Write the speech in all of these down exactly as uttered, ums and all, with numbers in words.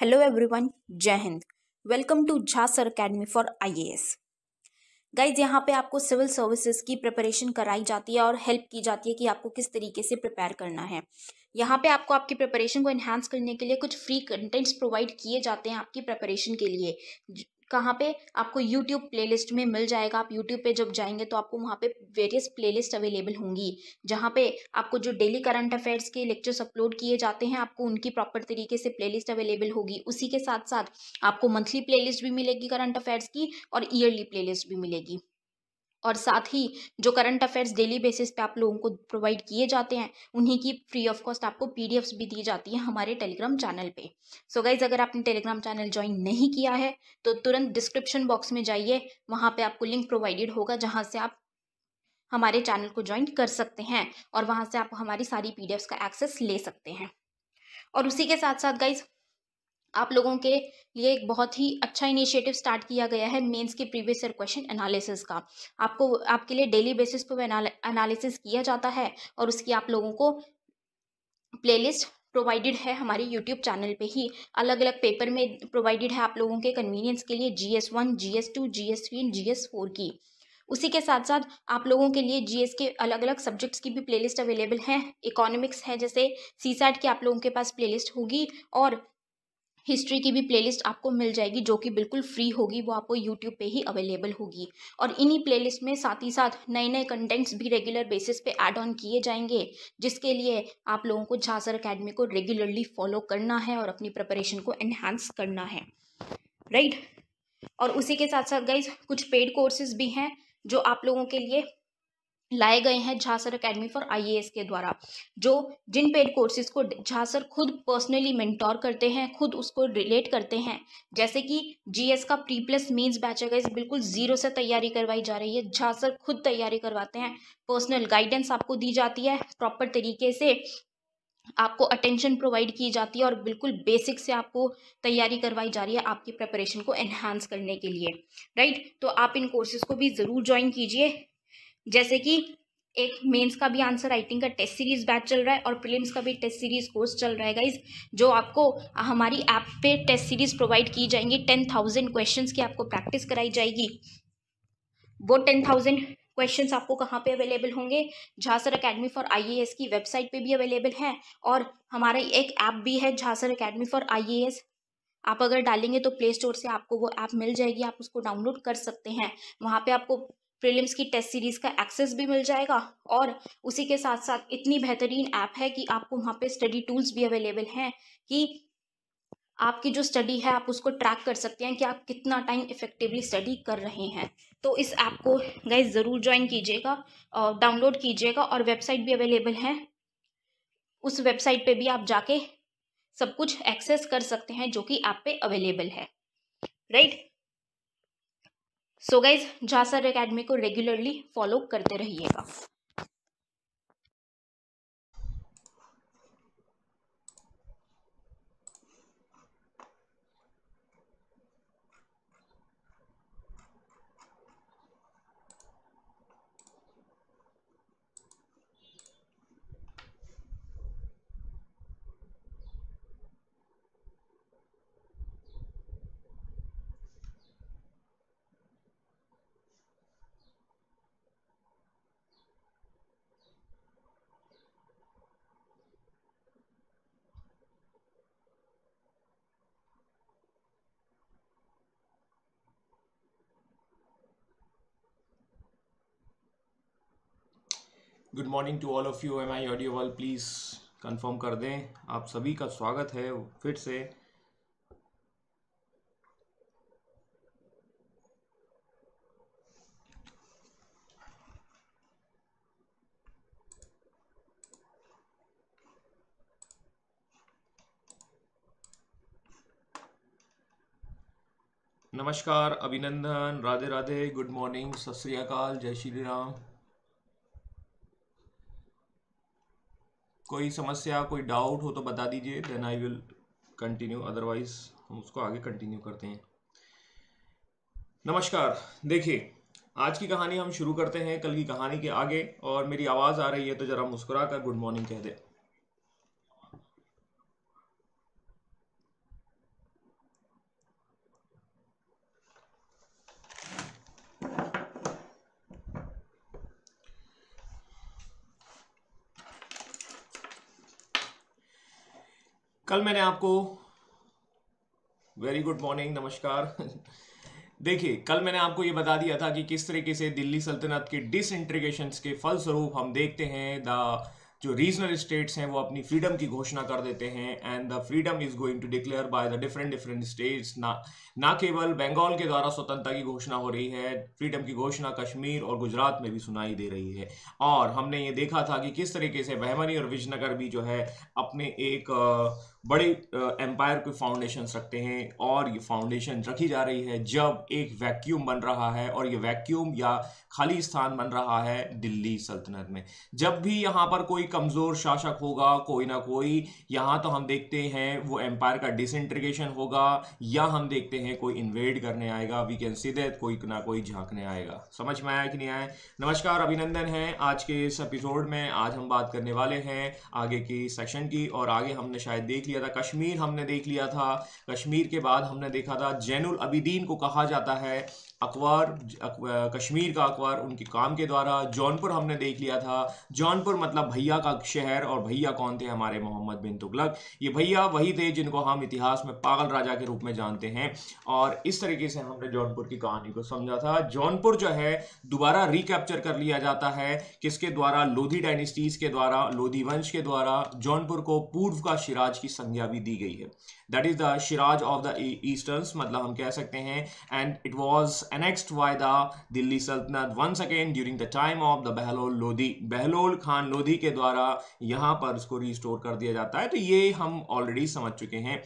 Hello everyone, जय Hind. Welcome to Jhasar academy for IAS. Guys, यहाँ पे आपको सिविल सर्विसेज की प्रिपरेशन कराई जाती है और हेल्प की जाती है कि आपको किस तरीके से प्रिपेयर करना है। यहाँ पे आपको आपकी प्रिपरेशन को एनहांस करने के लिए कुछ फ्री कंटेंट्स प्रोवाइड किए जाते हैं आपकी प्रिपरेशन के लिए। कहाँ पे आपको YouTube प्लेलिस्ट में मिल जाएगा। आप YouTube पे जब जाएंगे तो आपको वहाँ पे वेरियस प्लेलिस्ट अवेलेबल होंगी, जहाँ पे आपको जो डेली करंट अफेयर्स के लेक्चर्स अपलोड किए जाते हैं आपको उनकी प्रॉपर तरीके से प्लेलिस्ट अवेलेबल होगी। उसी के साथ साथ आपको मंथली प्लेलिस्ट भी मिलेगी करंट अफेयर्स की और ईयरली प्लेलिस्ट भी मिलेगी। और साथ ही जो करंट अफेयर्स डेली बेसिस पे आप लोगों को प्रोवाइड किए जाते हैं उन्हीं की फ्री ऑफ कॉस्ट आपको पीडीएफ्स भी दी जाती हैं हमारे टेलीग्राम चैनल पे। सो गाइज, अगर आपने टेलीग्राम चैनल ज्वाइन नहीं किया है तो तुरंत डिस्क्रिप्शन बॉक्स में जाइए, वहाँ पे आपको लिंक प्रोवाइडेड होगा जहाँ से आप हमारे चैनल को ज्वाइन कर सकते हैं और वहाँ से आप हमारी सारी पीडीएफ्स का एक्सेस ले सकते हैं। और उसी के साथ साथ गाइज, आप लोगों के लिए एक बहुत ही अच्छा इनिशिएटिव स्टार्ट किया गया है मेंस के प्रीवियस ईयर क्वेश्चन एनालिसिस का। आपको आपके लिए डेली बेसिस पर एनालिसिस किया जाता है और उसकी आप लोगों को प्लेलिस्ट प्रोवाइडेड है हमारे यूट्यूब चैनल पे ही। अलग अलग पेपर में प्रोवाइडेड है आप लोगों के कन्वीनियंस के लिए GS one, GS two, GS three, GS four की। उसी के साथ साथ आप लोगों के लिए जीएस के अलग अलग सब्जेक्ट्स की भी प्लेलिस्ट अवेलेबल है। इकोनॉमिक्स है, जैसे सी सैट की आप लोगों के पास प्लेलिस्ट होगी और हिस्ट्री की भी प्लेलिस्ट आपको मिल जाएगी जो कि बिल्कुल फ्री होगी, वो आपको यूट्यूब पे ही अवेलेबल होगी। और इन्हीं प्लेलिस्ट में साथ ही साथ नए नए कंटेंट्स भी रेगुलर बेसिस पे ऐड ऑन किए जाएंगे, जिसके लिए आप लोगों को झासर एकेडमी को रेगुलरली फॉलो करना है और अपनी प्रिपरेशन को एनहांस करना है, राइट। और उसी के साथ साथ गाइज, कुछ पेड कोर्सेज भी हैं जो आप लोगों के लिए लाए गए हैं झासर एकेडमी फॉर आईएएस के द्वारा। जो जिन पेड कोर्सेज को झासर खुद पर्सनली मेंटोर करते हैं, खुद उसको रिलेट करते हैं, जैसे कि जीएस का प्री प्लस मेंस बैच है गाइस, बिल्कुल जीरो से तैयारी करवाई जा रही है। झासर खुद तैयारी करवाते हैं, पर्सनल गाइडेंस आपको दी जाती है, प्रॉपर तरीके से आपको अटेंशन प्रोवाइड की जाती है और बिल्कुल बेसिक से आपको तैयारी करवाई जा रही है आपकी प्रिपरेशन को एनहांस करने के लिए, राइट। तो आप इन कोर्सेज को भी ज़रूर ज्वाइन कीजिए। जैसे कि एक मेंस का भी आंसर राइटिंग का टेस्ट सीरीज बैच चल रहा है और प्रीलिम्स का भी टेस्ट सीरीज कोर्स चल रहा है गाइज, जो आपको हमारी ऐप पे टेस्ट सीरीज प्रोवाइड की जाएंगी। टेन थाउजेंड क्वेश्चन की आपको प्रैक्टिस कराई जाएगी। वो टेन थाउजेंड क्वेश्चन आपको कहाँ पे अवेलेबल होंगे? झासर एकेडमी फॉर आईएएस की वेबसाइट पे भी अवेलेबल है और हमारा एक ऐप भी है झासर एकेडमी फॉर आईएएस। आप अगर डालेंगे तो प्ले स्टोर से आपको वो ऐप मिल जाएगी, आप उसको डाउनलोड कर सकते हैं। वहाँ पे आपको प्रीलिम्स की टेस्ट सीरीज़ का एक्सेस भी मिल जाएगा और उसी के साथ साथ इतनी बेहतरीन ऐप है कि आपको वहाँ पे स्टडी टूल्स भी अवेलेबल हैं कि आपकी जो स्टडी है आप उसको ट्रैक कर सकते हैं कि आप कितना टाइम इफेक्टिवली स्टडी कर रहे हैं। तो इस ऐप को गाइस ज़रूर ज्वाइन कीजिएगा और डाउनलोड कीजिएगा। और वेबसाइट भी अवेलेबल है, उस वेबसाइट पर भी आप जाके सब कुछ एक्सेस कर सकते हैं जो कि ऐप पे अवेलेबल है, right. So guys, Jhasar academy को रेगुलरली फॉलो करते रहिएगा। Good morning to all of you. Am I audible please confirm कर दें। आप सभी का स्वागत है फिर से। नमस्कार, अभिनंदन, राधे राधे, गुड मॉर्निंग, सत श्री अकाल, जय श्री राम। कोई समस्या, कोई डाउट हो तो बता दीजिए, then I will continue, otherwise हम उसको आगे कंटिन्यू करते हैं। नमस्कार, देखिए आज की कहानी हम शुरू करते हैं कल की कहानी के आगे। और मेरी आवाज़ आ रही है तो ज़रा मुस्कुरा कर गुड मॉर्निंग कह दे। कल मैंने आपको वेरी गुड मॉर्निंग नमस्कार देखिए कल मैंने आपको ये बता दिया था कि किस तरीके से दिल्ली सल्तनत के डिसइंटीग्रेशंस के फलस्वरूप हम देखते हैं द जो रीजनल स्टेट्स हैं वो अपनी फ्रीडम की घोषणा कर देते हैं and the freedom is going to declare by the different different states. ना ना केवल बंगाल के द्वारा स्वतंत्रता की घोषणा हो रही है, फ्रीडम की घोषणा कश्मीर और गुजरात में भी सुनाई दे रही है। और हमने ये देखा था कि किस तरीके से बहमनी और विजयनगर भी जो है अपने एक बड़े एम्पायर के फाउंडेशन रखते हैं और ये फाउंडेशन रखी जा रही है जब एक वैक्यूम बन रहा है और ये वैक्यूम या खाली स्थान बन रहा है दिल्ली सल्तनत में। जब भी यहाँ पर कोई कमज़ोर शासक होगा कोई ना कोई, यहाँ तो हम देखते हैं वो एम्पायर का डिसइंटीग्रेशन होगा या हम देखते हैं कोई इन्वेड करने आएगा, वी कैन सी दैट कोई ना कोई झांकने आएगा। समझ में आया कि नहीं आया? नमस्कार, अभिनंदन है। आज के इस एपिसोड में आज हम बात करने वाले हैं आगे की सेक्शन की, और आगे हमने शायद देख लिया था कश्मीर, हमने देख लिया था कश्मीर के बाद हमने देखा था जैनुल अबिदीन को कहा जाता है अकबर, कश्मीर का अकबर, उनके काम के द्वारा। जौनपुर हमने देख लिया था, जौनपुर मतलब भैया का शहर, और भैया कौन थे? हमारे मोहम्मद बिन तुगलक। ये भैया वही थे जिनको हम इतिहास में पागल राजा के रूप में जानते हैं, और इस तरीके से हमने जौनपुर की कहानी को समझा था। जौनपुर जो है दोबारा रिकैप्चर कर लिया जाता है, किसके द्वारा? लोधी डायनेस्टीज के द्वारा, लोधी वंश के द्वारा। जौनपुर को पूर्व का शिराज की संज्ञा भी दी गई है, that is the Shiraz of the easterns, मतलब हम कह सकते हैं। And it was annexed by the Delhi Sultanate once again during the time of the Behlol Lodhi, Behlol Khan Lodhi के द्वारा यहाँ पर इसको restore कर दिया जाता है। तो ये हम already समझ चुके हैं।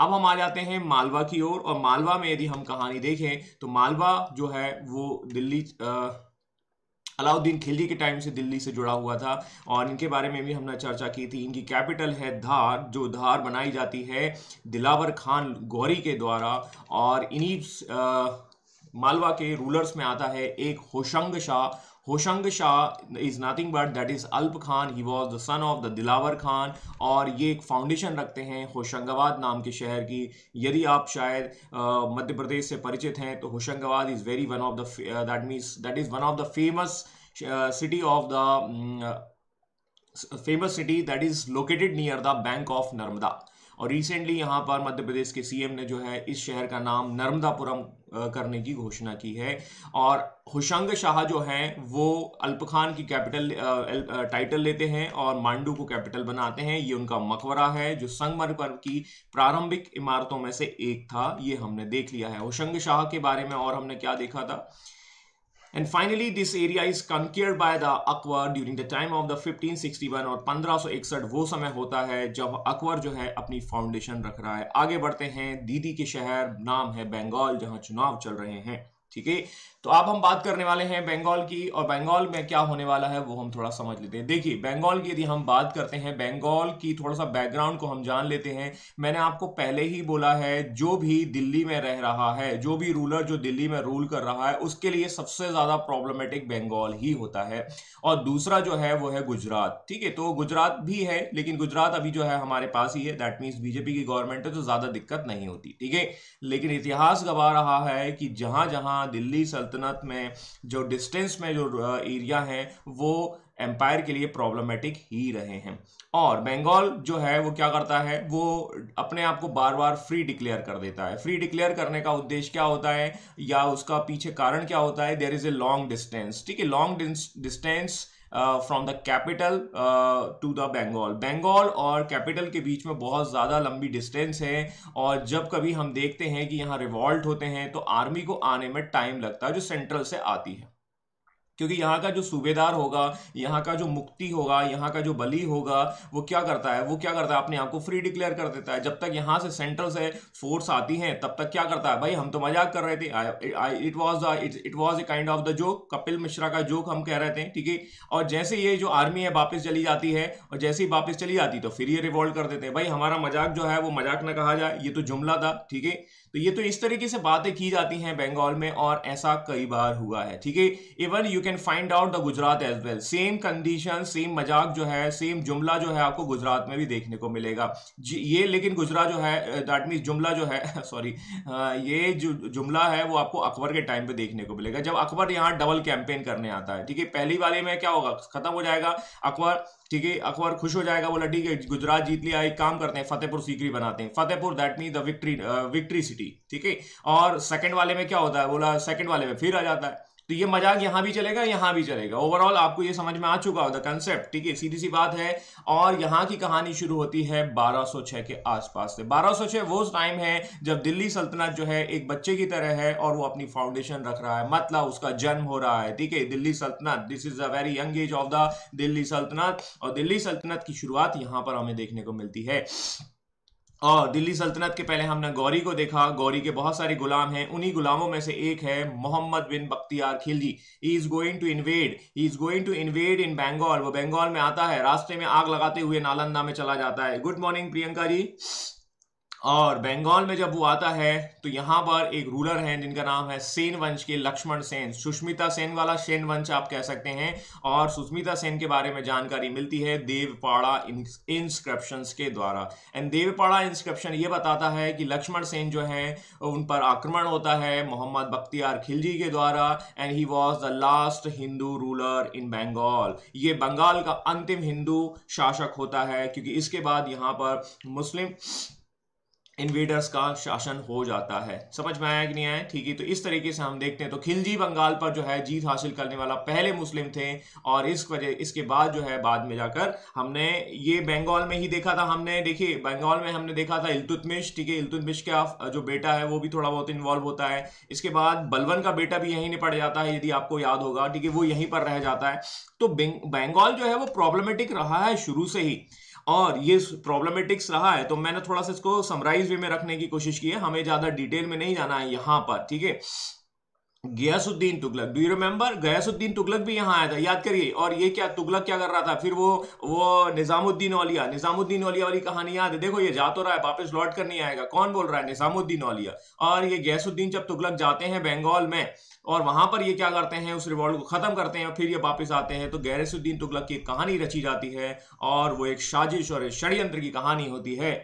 अब हम आ जाते हैं मालवा की ओर, और मालवा में यदि हम कहानी देखें तो मालवा जो है वो दिल्ली आ, अलाउद्दीन खिलजी के टाइम से दिल्ली से जुड़ा हुआ था, और इनके बारे में भी हमने चर्चा की थी। इनकी कैपिटल है धार, जो धार बनाई जाती है दिलावर खान गौरी के द्वारा, और इन्हीं मालवा के रूलर्स में आता है एक Hoshang Shah. Hoshang Shah is nothing but that is Alp Khan, he was the son of the Dilawar Khan, और ये एक फाउंडेशन रखते हैं होशंगाबाद नाम के शहर की। यदि आप शायद मध्य प्रदेश से परिचित हैं तो Hoshangabad is very one of the that means that is one of the famous city of the famous city that is located near the bank of Narmada. और रिसेंटली यहाँ पर मध्य प्रदेश के सीएम ने जो है इस शहर का नाम नर्मदापुरम करने की घोषणा की है। और होशंग शाह जो हैं वो अल्पखान की कैपिटल टाइटल लेते हैं और मांडू को कैपिटल बनाते हैं। ये उनका मकबरा है जो संगमरमर की प्रारंभिक इमारतों में से एक था, ये हमने देख लिया है होशंग शाह के बारे में। और हमने क्या देखा था? And finally, this area is conquered by the Akbar during the time of the fifteen sixty-one, और पंद्रह सौ इकसठ वो समय होता है जब अकबर जो है अपनी फाउंडेशन रख रहा है। आगे बढ़ते हैं, दीदी के शहर नाम है बंगाल, जहां चुनाव चल रहे हैं। ठीक है, तो अब हम बात करने वाले हैं बंगाल की, और बंगाल में क्या होने वाला है वो हम थोड़ा समझ लेते हैं। देखिए, बंगाल की यदि हम बात करते हैं, बंगाल की थोड़ा सा बैकग्राउंड को हम जान लेते हैं। मैंने आपको पहले ही बोला है, जो भी दिल्ली में रह रहा है, जो भी रूलर जो दिल्ली में रूल कर रहा है, उसके लिए सबसे ज़्यादा प्रॉब्लमेटिक बंगाल ही होता है। और दूसरा जो है वो है गुजरात। ठीक है, तो गुजरात भी है, लेकिन गुजरात अभी जो है हमारे पास ही है, दैट मीन्स बीजेपी की गवर्नमेंट है तो ज़्यादा दिक्कत नहीं होती। ठीक है, लेकिन इतिहास गवा रहा है कि जहाँ जहाँ दिल्ली सल्तनत में जो डिस्टेंस में जो एरिया है वो एम्पायर के लिए प्रॉब्लमेटिक ही रहे हैं। और बंगाल जो है वो क्या करता है, वो अपने आप को बार बार फ्री डिक्लेयर कर देता है। फ्री डिक्लेयर करने का उद्देश्य क्या होता है या उसका पीछे कारण क्या होता है? There is a long distance. ठीक है, long distance from the capital to the Bengal. Bengal और कैपिटल के बीच में बहुत ज़्यादा लंबी डिस्टेंस है, और जब कभी हम देखते हैं कि यहाँ रिवॉल्ट होते हैं तो आर्मी को आने में टाइम लगता है जो सेंट्रल से आती है, क्योंकि यहाँ का जो सूबेदार होगा, यहाँ का जो मुक्ति होगा, यहाँ का जो बली होगा, वो क्या करता है वो क्या करता है अपने आप को फ्री डिक्लेयर कर देता है। जब तक यहाँ से सेंट्रल से फोर्स आती हैं तब तक क्या करता है, भाई हम तो मजाक कर रहे थे, it was it was a kind of the joke, Kapil Mishra का जोक हम कह रहे थे। ठीक है, और जैसे ये जो आर्मी है वापस चली जाती है, और जैसे ही वापस चली जाती तो फिर ये रिवॉल्ट कर देते हैं, भाई हमारा मजाक जो है वो मजाक ना कहा जाए, ये तो जुमला था। ठीक है, तो ये तो इस तरीके से बातें की जाती हैं बंगाल में, और ऐसा कई बार हुआ है। ठीक है, even you can find out the Gujarat as well. Same condition, same मजाक जो है, सेम जुमला जो है आपको गुजरात में भी देखने को मिलेगा जी। ये लेकिन गुजरात जो है दैट मीन्स जुमला जो है सॉरी ये जो जुमला है वो आपको अकबर के टाइम पे देखने को मिलेगा, जब अकबर यहाँ डबल कैंपेन करने आता है। ठीक है, पहली वाले में क्या होगा, खत्म हो जाएगा अकबर। ठीक है, अकबर खुश हो जाएगा, बोला ठीक है गुजरात जीत लिया, एक काम करते हैं फतेहपुर सीकरी बनाते हैं। Fatehpur that mean the victory victory city. ठीक है, और सेकंड वाले में क्या होता है, बोला सेकंड वाले में फिर आ जाता है। तो ये मजाक यहाँ भी चलेगा, यहाँ भी चलेगा। ओवरऑल आपको ये समझ में आ चुका हो द कंसेप्ट। ठीक है, सीधी सी बात है। और यहाँ की कहानी शुरू होती है बारह सौ छह के आसपास से। बारह सौ छह वो टाइम है जब दिल्ली सल्तनत जो है एक बच्चे की तरह है और वो अपनी फाउंडेशन रख रहा है, मतलब उसका जन्म हो रहा है। ठीक है, दिल्ली सल्तनत, this is a very young age of the Delhi सल्तनत, और दिल्ली सल्तनत की शुरुआत यहाँ पर हमें देखने को मिलती है। और दिल्ली सल्तनत के पहले हमने गौरी को देखा, गौरी के बहुत सारे गुलाम हैं, उन्हीं गुलामों में से एक है Mohammad bin Bakhtiyar Khilji. He is going to invade he is going to invade in Bengal. वो बंगाल में आता है, रास्ते में आग लगाते हुए नालंदा में चला जाता है। Good morning Priyanka ji. और बंगाल में जब वो आता है तो यहाँ पर एक रूलर हैं जिनका नाम है सेन वंश के लक्ष्मण सेन, सुष्मिता सेन वाला सेन वंश आप कह सकते हैं। और सुष्मिता सेन के बारे में जानकारी मिलती है देवपाड़ा इंस्क्रिप्शंस के द्वारा। एंड देवपाड़ा इंस्क्रिप्शन ये बताता है कि लक्ष्मण सेन जो है उन पर आक्रमण होता है मोहम्मद बख्तियार खिलजी के द्वारा। And he was the last Hindu ruler in Bengal. ये बंगाल का अंतिम हिंदू शासक होता है, क्योंकि इसके बाद यहाँ पर मुस्लिम इन्वेडर्स का शासन हो जाता है। समझ में आया कि नहीं आया? ठीक है, तो इस तरीके से हम देखते हैं। तो खिलजी बंगाल पर जो है जीत हासिल करने वाला पहले मुस्लिम थे, और इस वजह इसके बाद जो है बाद में जाकर हमने ये बंगाल में ही देखा था। हमने देखिए बंगाल में हमने देखा था इल्तुतमिश। ठीक है, इल्तुतमिश का जो बेटा है वो भी थोड़ा बहुत इन्वॉल्व होता है। इसके बाद बलबन का बेटा भी यहीं निपट जाता है, यदि आपको याद होगा। ठीक है, वो यहीं पर रह जाता है। तो बंगाल जो है वो प्रॉब्लमेटिक रहा है शुरू से ही, और ये प्रॉब्लमेटिक्स रहा है। तो मैंने थोड़ा सा इसको समराइज वे में रखने की कोशिश की है, हमें ज़्यादा डिटेल में नहीं जाना है यहाँ पर। ठीक है, Ghiyasuddin Tughlaq, do you remember? Ghiyasuddin Tughlaq भी यहाँ आया था, याद करिए। और ये क्या तुगलक क्या कर रहा था, फिर वो वो निज़ामुद्दीन औलिया, निज़ामुद्दीन औलिया वाली कहानी याद है। देखो ये जा तो रहा है, वापस लौट कर नहीं आएगा। कौन बोल रहा है? निज़ामुद्दीन औलिया। और ये गयासुद्दीन जब तुगलक जाते हैं बंगाल में, और वहां पर ये क्या करते हैं, उस रिवॉल्ट को खत्म करते हैं, और फिर ये वापस आते हैं। तो गयासुद्दीन तुगलक की एक कहानी रची जाती है, और वो एक साजिश और षड्यंत्र की कहानी होती है।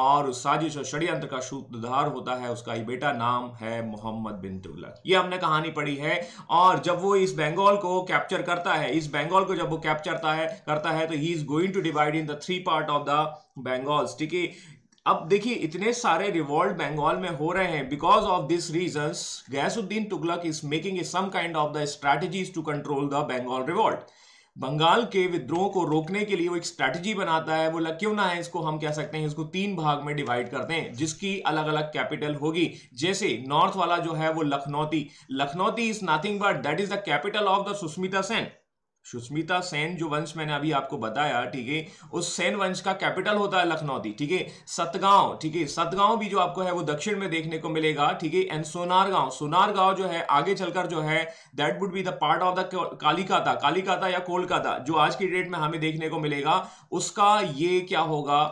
और उस साजिश और षड्यंत्र का सूत्रधार होता है, उसका ही बेटा नाम है मोहम्मद बिन तुगलक। ये हमने कहानी पढ़ी है। और जब वो इस बंगाल को कैप्चर करता है, इस बंगाल को जब वो कैप्चर करता है करता है तो he is going to divide in the three part of the Bengals. ठीक है, अब देखिए इतने सारे रिवॉल्ट बंगाल में हो रहे हैं। Because of this reasons Ghiyasuddin Tughlaq is making some kind of the strategies to control the Bengal revolt. Bengal के विद्रोह को रोकने के लिए वो एक स्ट्रैटेजी बनाता है। बोला क्यों ना है, इसको हम कह सकते हैं, इसको तीन भाग में डिवाइड करते हैं, जिसकी अलग अलग कैपिटल होगी। जैसे नॉर्थ वाला जो है वो Lakhnauti, Lakhnauti is nothing but that is the capital of the Sushmita Sen. Sushmita Sen जो वंश मैंने अभी आपको बताया, ठीक है, उस सेन वंश का कैपिटल होता है लखनौती। ठीक है, सतगांव, ठीक है, सतगांव भी जो आपको है वो दक्षिण में देखने को मिलेगा। ठीक है, एंड सोनारगांव, सोनारगांव जो है आगे चलकर जो है that would be the part of the Kalikata, Kalikata या कोलकाता, जो आज की डेट में हमें देखने को मिलेगा। उसका ये क्या होगा,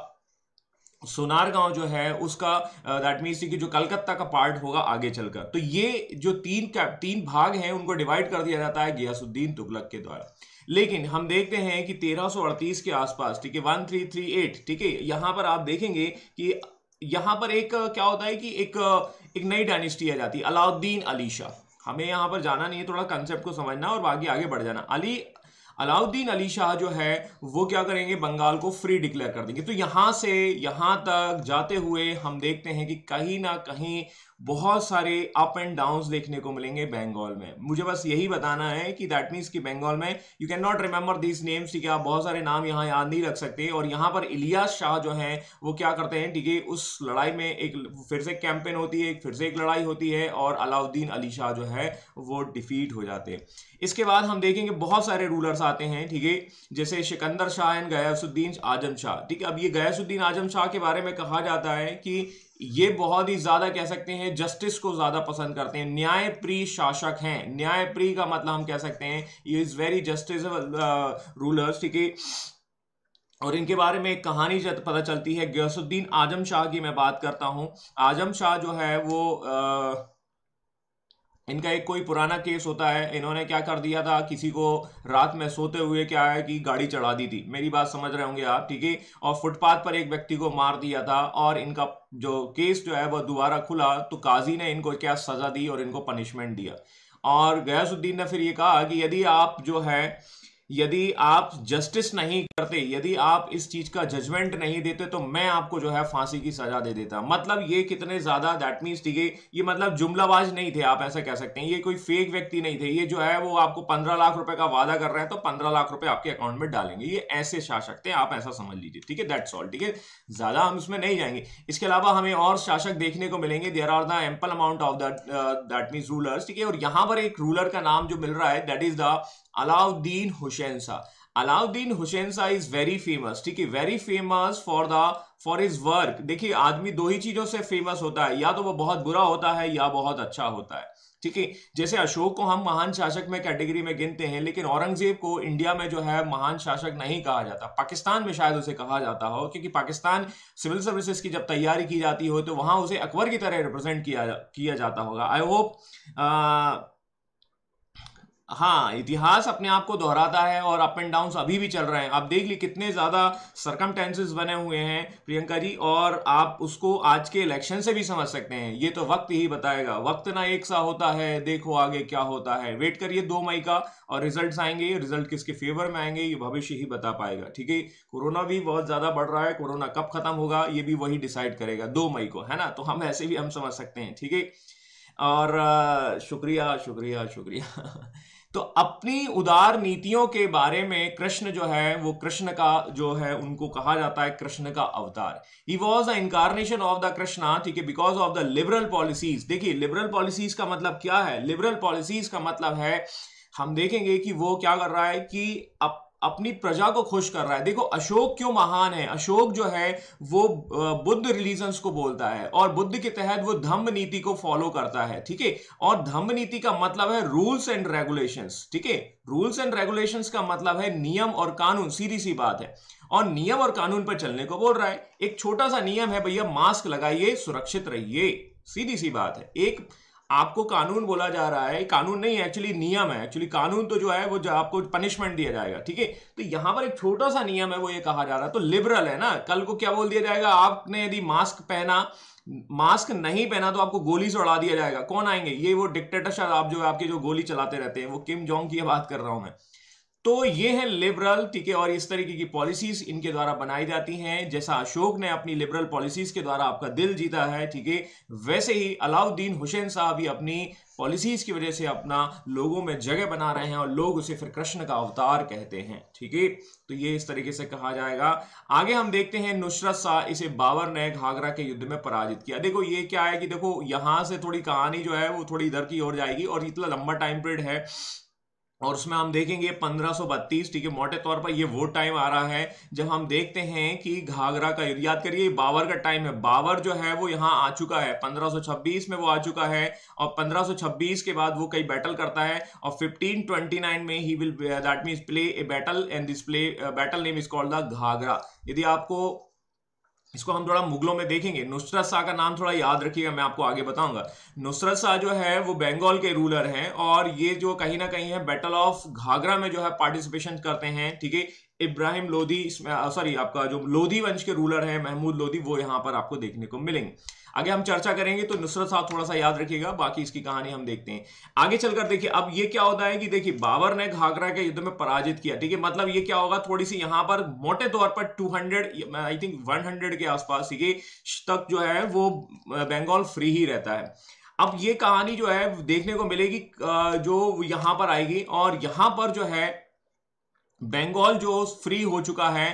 सोनारगांव जो है उसका दैट मीन्स कि जो कलकत्ता का पार्ट होगा आगे चलकर। तो ये जो तीन का तीन भाग हैं उनको डिवाइड कर दिया जाता है गयासुद्दीन तुगलक के द्वारा। लेकिन हम देखते हैं कि तेरह सौ अड़तीस के आसपास, ठीक है, तेरह सौ अड़तीस, ठीक है, यहाँ पर आप देखेंगे कि यहाँ पर एक क्या होता है कि एक एक नई डायनेस्टी आ जाती है, अलाउद्दीन अली शाह। हमें यहाँ पर जाना नहीं है, थोड़ा कंसेप्ट को समझना और बाकी आगे बढ़ जाना। अली अलाउद्दीन अली शाह जो है वो क्या करेंगे, बंगाल को फ्री डिक्लेयर कर देंगे। तो यहाँ से यहाँ तक जाते हुए हम देखते हैं कि कहीं ना कहीं बहुत सारे अप एंड डाउन्स देखने को मिलेंगे बंगाल में। मुझे बस यही बताना है कि दैट मीन्स कि बंगाल में you can not remember this names, ठीक है, आप बहुत सारे नाम यहाँ याद नहीं रख सकते। और यहाँ पर इलियास शाह जो हैं वो क्या करते हैं, ठीक है, उस लड़ाई में एक फिर से कैंपेन होती है, फिर से एक लड़ाई होती है, और अलाउद्दीन अली शाह जो है वो डिफीट हो जाते हैं। इसके बाद हम देखेंगे बहुत सारे रूलर्स आते हैं, ठीक है, जैसे सिकंदर शाह एंड गयासुद्दीन आजम शाह। ठीक है, अब ये गयासुद्दीन आजम शाह के बारे में कहा जाता है कि ये बहुत ही ज्यादा कह सकते हैं जस्टिस को ज्यादा पसंद करते हैं, न्याय प्रिय शासक हैं। न्याय प्रिय का मतलब हम कह सकते हैं ये इज वेरी जस्टिस रूलर्स। ठीक है, और इनके बारे में एक कहानी पता चलती है। गयासुद्दीन आजम शाह की मैं बात करता हूं। आजम शाह जो है वो आ, इनका एक कोई पुराना केस होता है, इन्होंने क्या कर दिया था, किसी को रात में सोते हुए क्या है कि गाड़ी चढ़ा दी थी, मेरी बात समझ रहे होंगे आप, ठीक है, और फुटपाथ पर एक व्यक्ति को मार दिया था और इनका जो केस जो है वह दोबारा खुला तो काजी ने इनको क्या सजा दी और इनको पनिशमेंट दिया। और गयासुद्दीन ने फिर ये कहा कि यदि आप जो है यदि आप जस्टिस नहीं करते, यदि आप इस चीज का जजमेंट नहीं देते तो मैं आपको जो है फांसी की सजा दे देता। मतलब ये कितने ज्यादा दैट मीन्स, ठीक है, ये मतलब जुमलाबाज नहीं थे, आप ऐसा कह सकते हैं, ये कोई फेक व्यक्ति नहीं थे, ये जो है वो आपको पंद्रह लाख रुपए का वादा कर रहे हैं तो पंद्रह लाख रुपए आपके अकाउंट में डालेंगे, ये ऐसे शासक थे, आप ऐसा समझ लीजिए, ठीक है, दैट्स ऑल, ठीक है, ज्यादा हम इसमें नहीं जाएंगे। इसके अलावा हमें और शासक देखने को मिलेंगे, there are the ample amount of that means rulers, ठीक है, और यहाँ पर एक रूलर का नाम जो मिल रहा है that is the Alauddin Hussain Shah. Alauddin Hussain Shah is very famous, ठीक है, very famous for the for his work. देखिए आदमी दो ही चीजों से फेमस होता है, या तो वो बहुत बुरा होता है या बहुत अच्छा होता है, ठीक है। जैसे अशोक को हम महान शासक में कैटेगरी में गिनते हैं, लेकिन औरंगजेब को इंडिया में जो है महान शासक नहीं कहा जाता, पाकिस्तान में शायद उसे कहा जाता हो, क्योंकि पाकिस्तान सिविल सर्विसेज की जब तैयारी की जाती हो तो वहां उसे अकबर की तरह रिप्रेजेंट किया किया जाता होगा। आई होप, हाँ, इतिहास अपने आप को दोहराता है और अप एंड डाउन अभी भी चल रहे हैं। आप देख ली कितने ज़्यादा सर्कमटेंसेस बने हुए हैं प्रियंका जी, और आप उसको आज के इलेक्शन से भी समझ सकते हैं, ये तो वक्त ही बताएगा, वक्त ना एक सा होता है, देखो आगे क्या होता है। वेट करिए दो मई का और रिजल्ट आएंगे, रिजल्ट किसके फेवर में आएंगे ये भविष्य ही बता पाएगा, ठीक है। कोरोना भी बहुत ज़्यादा बढ़ रहा है, कोरोना कब खत्म होगा ये भी वही डिसाइड करेगा, दो मई को, है ना, तो हम ऐसे भी हम समझ सकते हैं, ठीक है। और शुक्रिया शुक्रिया शुक्रिया। तो अपनी उदार नीतियों के बारे में कृष्ण जो है वो कृष्ण का जो है उनको कहा जाता है कृष्ण का अवतार, he was the incarnation of the Krishna, ठीक है, because of the liberal policies. देखिए लिबरल पॉलिसीज का मतलब क्या है, लिबरल पॉलिसीज का मतलब है हम देखेंगे कि वो क्या कर रहा है कि अप अपनी प्रजा को खुश कर रहा है। देखो अशोक क्यों महान है, अशोक जो है वो बुद्ध रिलीजन्स को बोलता है और बुद्ध के तहत वो धम्म नीति को फॉलो करता है, ठीक है, और धम्म नीति का मतलब है रूल्स एंड रेगुलेशंस, ठीक है, रूल्स एंड रेगुलेशंस का मतलब है नियम और कानून, सीधी सी बात है, और नियम और कानून पर चलने को बोल रहा है। एक छोटा सा नियम है भैया, मास्क लगाइए, सुरक्षित रहिए, सीधी सी बात है। एक आपको कानून बोला जा रहा है, कानून नहीं एक्चुअली नियम है, एक्चुअली कानून तो जो है वो जो आपको पनिशमेंट दिया जाएगा, ठीक है, तो यहाँ पर एक छोटा सा नियम है वो ये कहा जा रहा है, तो लिबरल है ना। कल को क्या बोल दिया जाएगा, आपने यदि मास्क पहना, मास्क नहीं पहना तो आपको गोली से उड़ा दिया जाएगा। कौन आएंगे, ये वो डिक्टेटर्स आप जो आपके जो गोली चलाते रहते हैं, वो किम जोंग की बात कर रहा हूं मैं। तो ये है लिबरल, ठीक है, और इस तरीके की पॉलिसीज इनके द्वारा बनाई जाती हैं। जैसा अशोक ने अपनी लिबरल पॉलिसीज के द्वारा आपका दिल जीता है, ठीक है, वैसे ही अलाउद्दीन हुसैन साहब भी अपनी पॉलिसीज की वजह से अपना लोगों में जगह बना रहे हैं और लोग उसे फिर कृष्ण का अवतार कहते हैं, ठीक है, तो ये इस तरीके से कहा जाएगा। आगे हम देखते हैं नुसरत शाह, इसे बाबर ने घाघरा के युद्ध में पराजित किया। देखो ये क्या है कि देखो यहाँ से थोड़ी कहानी जो है वो थोड़ी इधर की ओर जाएगी और इतना लंबा टाइम पीरियड है और उसमें हम देखेंगे पंद्रह सौ बत्तीस, ठीक है, मोटे तौर पर ये वो टाइम आ रहा है जब हम देखते हैं कि घाघरा का युद्ध, याद करिए बाबर का टाइम है, बाबर जो है वो यहाँ आ चुका है, पंद्रह सौ छब्बीस में वो आ चुका है और पंद्रह सौ छब्बीस के बाद वो कई बैटल करता है और पंद्रह सौ उनतीस में he will that means play a battle and this play battle name is called the Ghaghra. यदि आपको इसको हम थोड़ा मुगलों में देखेंगे, नुसरत शाह का नाम थोड़ा याद रखिएगा, मैं आपको आगे बताऊंगा। नुसरत शाह जो है वो बंगाल के रूलर हैं और ये जो कहीं ना कहीं है बैटल ऑफ घाघरा में जो है पार्टिसिपेशन करते हैं, ठीक है। इब्राहिम लोधी, इसमें सॉरी आपका जो लोधी वंश के रूलर है महमूद लोधी, वो यहाँ पर आपको देखने को मिलेंगे। आगे हम चर्चा करेंगे तो नुसरत शाह थोड़ा सा याद रखिएगा, बाकी इसकी कहानी हम देखते हैं। आगे चलकर देखिए अब ये क्या होता है कि देखिए बाबर ने घाघरा के युद्ध में पराजित किया, ठीक है, मतलब ये क्या होगा थोड़ी सी यहाँ पर मोटे तौर पर दो सौ आई थिंक सौ के आसपास तक जो है वो बंगाल फ्री ही रहता है। अब ये कहानी जो है देखने को मिलेगी जो यहाँ पर आएगी और यहाँ पर जो है बंगाल जो फ्री हो चुका है,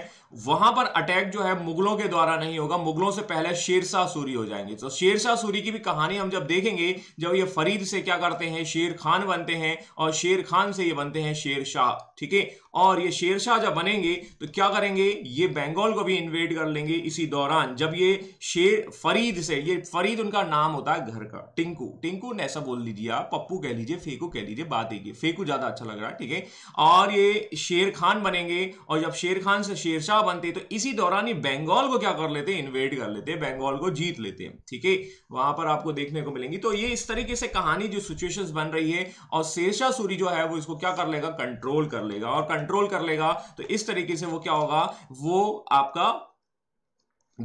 वहां पर अटैक जो है मुगलों के द्वारा नहीं होगा, मुगलों से पहले शेरशाह सूरी हो जाएंगे। तो शेरशाह सूरी की भी कहानी हम जब देखेंगे, जब ये फरीद से क्या करते हैं शेर खान बनते हैं और शेर खान से ये बनते हैं शेरशाह, ठीक है, और ये शेरशाह जब बनेंगे तो क्या करेंगे, ये बंगाल को भी इन्वेड कर लेंगे। इसी दौरान जब ये शेर फरीद से, ये फरीद उनका नाम होता है घर का, टिंकू, टिंकू ऐसा बोल लीजिए आप, पप्पू कह लीजिए, फेकू कह लीजिए, बात एक फेकू ज्यादा अच्छा लग रहा है, ठीक है, और ये शेर खान बनेंगे और जब शेर खान से शेरशाह बनती है, तो इसी दौरान ये बंगाल को क्या कर लेते हैं, इन्वेड कर लेते हैं, बंगाल को जीत लेते हैं। ठीक है, वहां पर आपको देखने को मिलेंगी। तो ये इस तरीके से कहानी जो सिचुएशंस बन रही है और शेरशाह सूरी जो है वो इसको क्या कर लेगा, कंट्रोल कर लेगा, और कंट्रोल कर लेगा तो इस तरीके से वो क्या होगा, वो आपका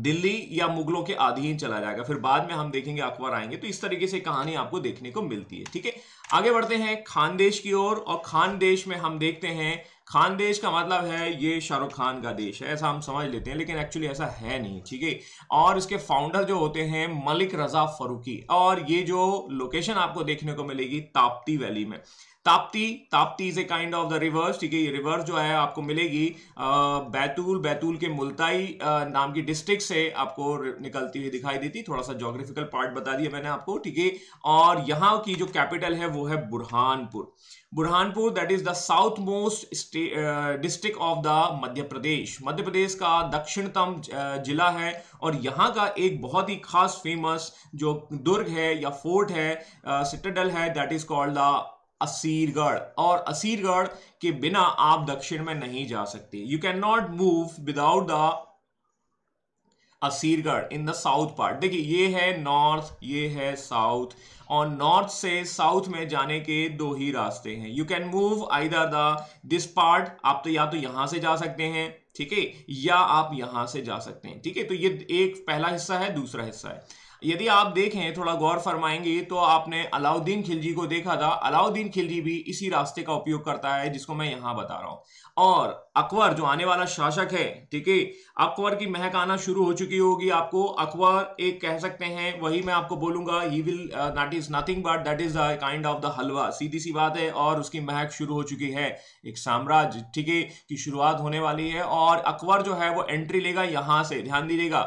दिल्ली या मुगलों के अधीन चला जाएगा। फिर बाद में हम देखेंगे अकबर आएंगे, तो इस तरीके से कहानी आपको देखने को मिलती है। ठीक है, आगे बढ़ते हैं खान देश की ओर, और, और खान देश में हम देखते हैं, खान देश का मतलब है ये शाहरुख खान का देश है, ऐसा हम समझ लेते हैं, लेकिन एक्चुअली ऐसा है नहीं। ठीक है, और इसके फाउंडर जो होते हैं मलिक रजा फरूकी, और ये जो लोकेशन आपको देखने को मिलेगी ताप्ती वैली में। Tapti Tapti is a kind of the rivers. ठीक है, ये रिवर्स जो है आपको मिलेगी बैतूल, बैतूल के मुल्ताई नाम की डिस्ट्रिक्ट से आपको निकलती हुई दिखाई देती। थोड़ा सा ज्योग्राफिकल पार्ट बता दिया मैंने आपको। ठीक है, और यहाँ की जो कैपिटल है वो है Burhanpur. Burhanpur that is the south most district of the Madhya Pradesh, Madhya Pradesh का दक्षिणतम जिला है, और यहाँ का एक बहुत ही खास फेमस जो दुर्ग है या फोर्ट है, सिटाडेल है, that is called the Asirgarh. और असीरगढ़ के बिना आप दक्षिण में नहीं जा सकते, you can not move without the Asirgarh in the south part. देखिए ये है नॉर्थ, ये है साउथ, और नॉर्थ से साउथ में जाने के दो ही रास्ते हैं। You can move either the this part, आप तो या तो यहाँ से जा सकते हैं, ठीक है, या आप यहाँ से जा सकते हैं। ठीक है, तो ये एक पहला हिस्सा है, दूसरा हिस्सा है। यदि आप देखें, थोड़ा गौर फरमाएंगे, तो आपने अलाउद्दीन खिलजी को देखा था, अलाउद्दीन खिलजी भी इसी रास्ते का उपयोग करता है जिसको मैं यहाँ बता रहा हूँ। और अकबर जो आने वाला शासक है, ठीक है, अकबर की महक आना शुरू हो चुकी होगी आपको। अकबर एक कह सकते हैं, वही मैं आपको बोलूंगा, he will that is nothing but that is the kind of the halwa, सीधी सी बात है, और उसकी महक शुरू हो चुकी है, एक साम्राज्य, ठीक है, की शुरुआत होने वाली है। और अकबर जो है वो एंट्री लेगा यहाँ से, ध्यान दीजिएगा,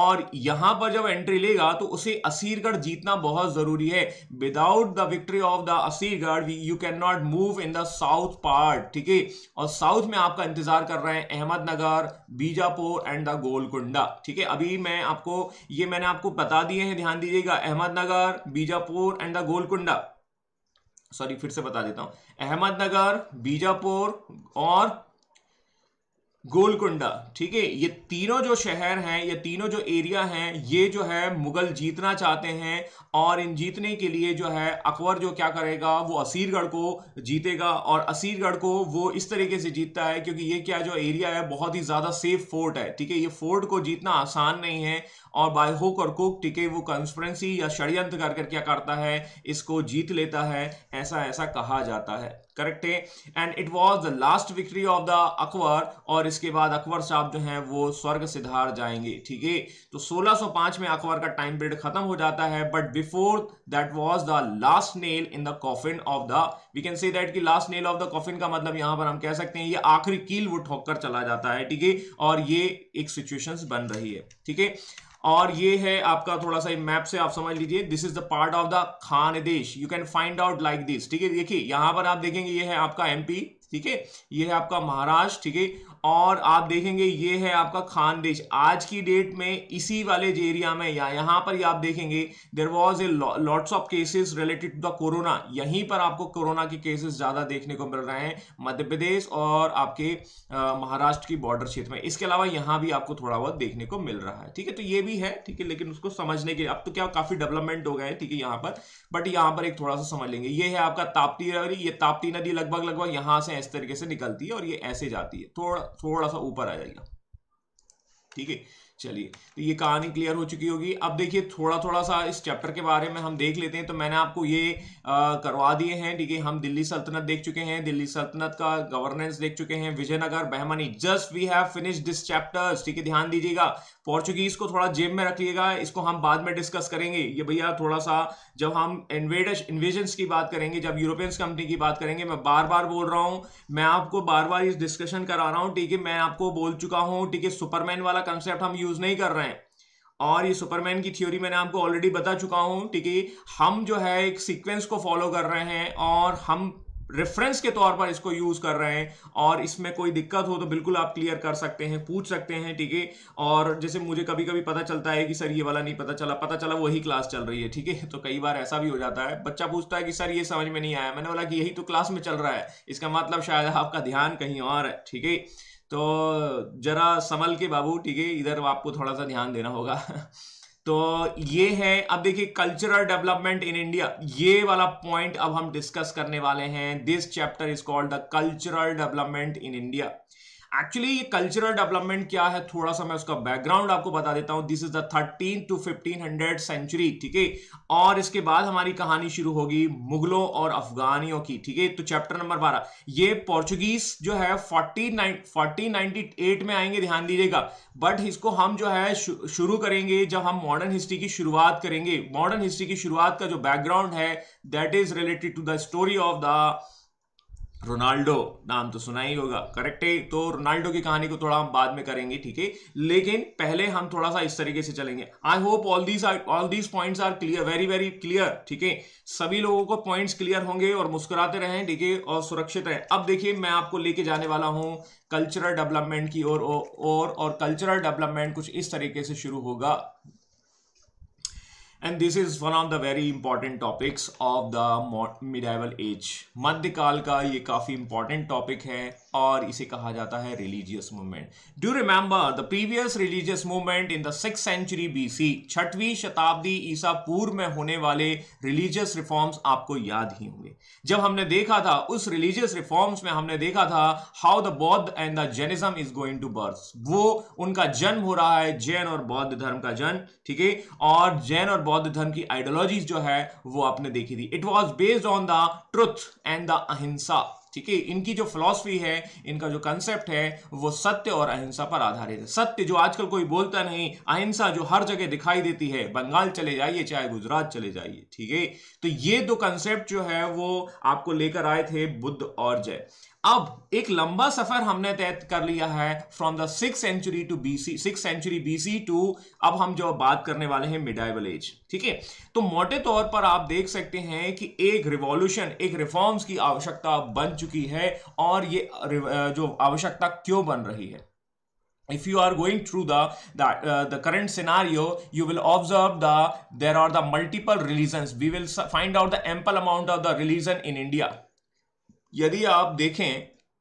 और यहाँ पर जब एंट्री लेगा तो उसे असीरगढ़ जीतना बहुत जरूरी है। Without the victory of the Asirgarh you can not move in the south part. ठीक है, और साउथ में आपका इंतजार कर रहे हैं अहमदनगर, बीजापुर एंड द गोलकुंडा। ठीक है, अभी मैं आपको ये मैंने आपको बता दिए हैं, ध्यान दीजिएगा, Ahmednagar, Bijapur and the Golconda. Sorry, फिर से बता देता हूं, अहमदनगर, बीजापुर और गोलकुंडा। ठीक है, ये तीनों जो शहर हैं, ये तीनों जो एरिया हैं, ये जो है मुगल जीतना चाहते हैं, और इन जीतने के लिए जो है अकबर जो क्या करेगा, वो असीरगढ़ को जीतेगा। और असीरगढ़ को वो इस तरीके से जीतता है क्योंकि ये क्या जो एरिया है बहुत ही ज़्यादा सेफ फोर्ट है। ठीक है, ये फोर्ट को जीतना आसान नहीं है, और बाय हुक और कुक, ठीक है, वो कंस्पिरेसी या षड्यंत्र कर कर क्या करता है, इसको जीत लेता है, ऐसा ऐसा कहा जाता है। करेक्ट है, and it was the last victory of the Akbar, और इसके बाद अकबर साहब जो हैं वो स्वर्ग सिधार जाएंगे। ठीक है, तो सोलह सौ पाँच में अकबर का टाइम पीरियड खत्म हो जाता है, but before that was the last nail in the coffin of the, we can say that कि last nail of the coffin का मतलब यहाँ पर हम कह सकते हैं ये आखिरी कील वो ठोक कर चला जाता है। ठीक है, और ये एक सिचुएशन बन रही है। ठीक है, और ये है आपका, थोड़ा सा मैप से आप समझ लीजिए, this is the part of the Khandesh, you can find out like this. ठीक है, देखिए यहाँ पर आप देखेंगे ये है आपका एमपी, ठीक है, ये है आपका महाराष्ट्र, ठीक है, और आप देखेंगे ये है आपका खान देश। आज की डेट में इसी वाले एरिया में या यहाँ पर आप देखेंगे there was a lots of cases related to the corona, यहीं पर आपको कोरोना के केसेस ज़्यादा देखने को मिल रहे हैं मध्य प्रदेश और आपके महाराष्ट्र की बॉर्डर क्षेत्र में। इसके अलावा यहाँ भी आपको थोड़ा बहुत देखने को मिल रहा है। ठीक है, तो ये भी है, ठीक है, लेकिन उसको समझने के अब तो क्या काफ़ी डेवलपमेंट हो गए हैं। ठीक है, यहाँ पर बट यहाँ पर एक थोड़ा सा समझ लेंगे। ये है आपका ताप्ती नदी, ये ताप्ती नदी लगभग लगभग यहाँ से इस तरीके से निकलती है और ये ऐसे जाती है, थोड़ा थोड़ा सा ऊपर आ जाएगा। ठीक है, चलिए, तो ये कहानी क्लियर हो चुकी होगी। अब देखिए थोड़ा थोड़ा सा इस चैप्टर के बारे में हम देख लेते हैं। तो मैंने आपको ये आ, करवा दिए हैं। ठीक है, हम दिल्ली सल्तनत देख चुके हैं, दिल्ली सल्तनत का गवर्नेंस देख चुके हैं, Vijayanagar, Bahmani, just we have finished this chapters. ठीक है, ध्यान दीजिएगा, पोर्चुगीज को थोड़ा जेब में रखिएगा, इसको हम बाद में डिस्कस करेंगे। ये भैया थोड़ा सा जब हम इन्वेडर्स इन्वेजन्स की बात करेंगे, जब यूरोपियंस कंपनी की बात करेंगे, मैं बार बार बोल रहा हूँ, मैं आपको बार बार इस डिस्कशन करा रहा हूँ। ठीक है, मैं आपको बोल चुका हूँ। ठीक है, सुपरमैन वाला कंसेप्ट हम यूज नहीं कर रहे हैं, और ये सुपरमैन की थ्योरी मैंने आपको ऑलरेडी बता चुका हूं। ठीक है, हम जो है एक सीक्वेंस को फॉलो कर रहे हैं और हम रेफरेंस के तौर पर इसको यूज कर रहे हैं, और इसमें कोई दिक्कत हो तो बिल्कुल आप क्लियर कर सकते हैं, पूछ सकते हैं। ठीक है, और जैसे मुझे कभी कभी पता चलता है कि सर ये वाला नहीं पता चला, पता चला वही क्लास चल रही है। ठीक है, तो कई बार ऐसा भी हो जाता है, बच्चा पूछता है कि सर ये समझ में नहीं आया, मैंने बोला कि यही तो क्लास में चल रहा है, इसका मतलब शायद आपका ध्यान कहीं और है। ठीक है, तो जरा संभल के बाबू, ठीक है, इधर आपको थोड़ा सा ध्यान देना होगा। तो ये है। अब देखिए कल्चरल डेवलपमेंट इन इंडिया, ये वाला पॉइंट अब हम डिस्कस करने वाले हैं। This chapter is called the cultural development in India. Actually ये कल्चरल डेवलपमेंट क्या है, थोड़ा सा मैं उसका बैकग्राउंड आपको बता देता हूं। This is the thirteen to fifteen hundred century, ठीक है, और इसके बाद हमारी कहानी शुरू होगी मुगलों और अफगानियों की, ठीक है। तो चैप्टर नंबर बारह, ये पोर्चुगीज जो है फोर्टीन नाइनटी एट में आएंगे, ध्यान दीजिएगा। बट इसको हम जो है शुरू करेंगे जब हम मॉडर्न हिस्ट्री की शुरुआत करेंगे। मॉडर्न हिस्ट्री की शुरुआत का जो बैकग्राउंड है that is related to the story of the Ronaldo. नाम तो सुना ही होगा, करेक्ट है। तो रोनाल्डो की कहानी को थोड़ा हम बाद में करेंगे, ठीक है, लेकिन पहले हम थोड़ा सा इस तरीके से चलेंगे। I hope all these are all these points are clear, very very clear, ठीक है। सभी लोगों को पॉइंट्स क्लियर होंगे और मुस्कुराते रहें, ठीक है, और सुरक्षित रहें। अब देखिए मैं आपको लेके जाने वाला हूँ कल्चरल डेवलपमेंट की ओर और, और कल्चरल डेवलपमेंट कुछ इस तरीके से शुरू होगा। And this is one of the very important topics of the medieval age. मध्यकाल का ये काफी इंपॉर्टेंट टॉपिक है और इसे कहा जाता है religious movement. Do remember the previous religious movement in the sixth century BC, छठवीं शताब्दी ईसा पूर्व में होने वाले रिलीजियस रिफॉर्म्स आपको याद ही होंगे। जब हमने देखा था उस रिलीजियस रिफॉर्म्स में हमने देखा था हाउ द बौद्ध and the Jainism is going to birth, वो उनका जन्म हो रहा है, जैन और बौद्ध धर्म का जन्म, ठीक है, और जैन और बौद्ध धर्म की आइडियोलॉजीज जो है वो आपने देखी थी। It was based on the truth and the ahimsa, ठीक है। इनकी जो फिलॉसफी है, इनका जो कंसेप्ट है वो सत्य और अहिंसा पर आधारित है। सत्य जो आजकल कोई बोलता नहीं, अहिंसा जो हर जगह दिखाई देती है, बंगाल चले जाइए चाहे गुजरात चले जाइए, ठीक है। तो ये दो कंसेप्ट जो है वो आपको लेकर आए थे बुद्ध और जय। अब एक लंबा सफर हमने तय कर लिया है from the six century to BC, six century BC to अब हम जो बात करने वाले हैं मिडाइवल एज, ठीक है। तो मोटे तौर पर आप देख सकते हैं कि एक रिवॉल्यूशन, एक रिफॉर्म्स की आवश्यकता बन चुकी है। और ये जो आवश्यकता क्यों बन रही है, if you are going through the the, uh, the current scenario you will observe the there are the multiple religions, we will find out the ample amount of the religion in India। यदि आप देखें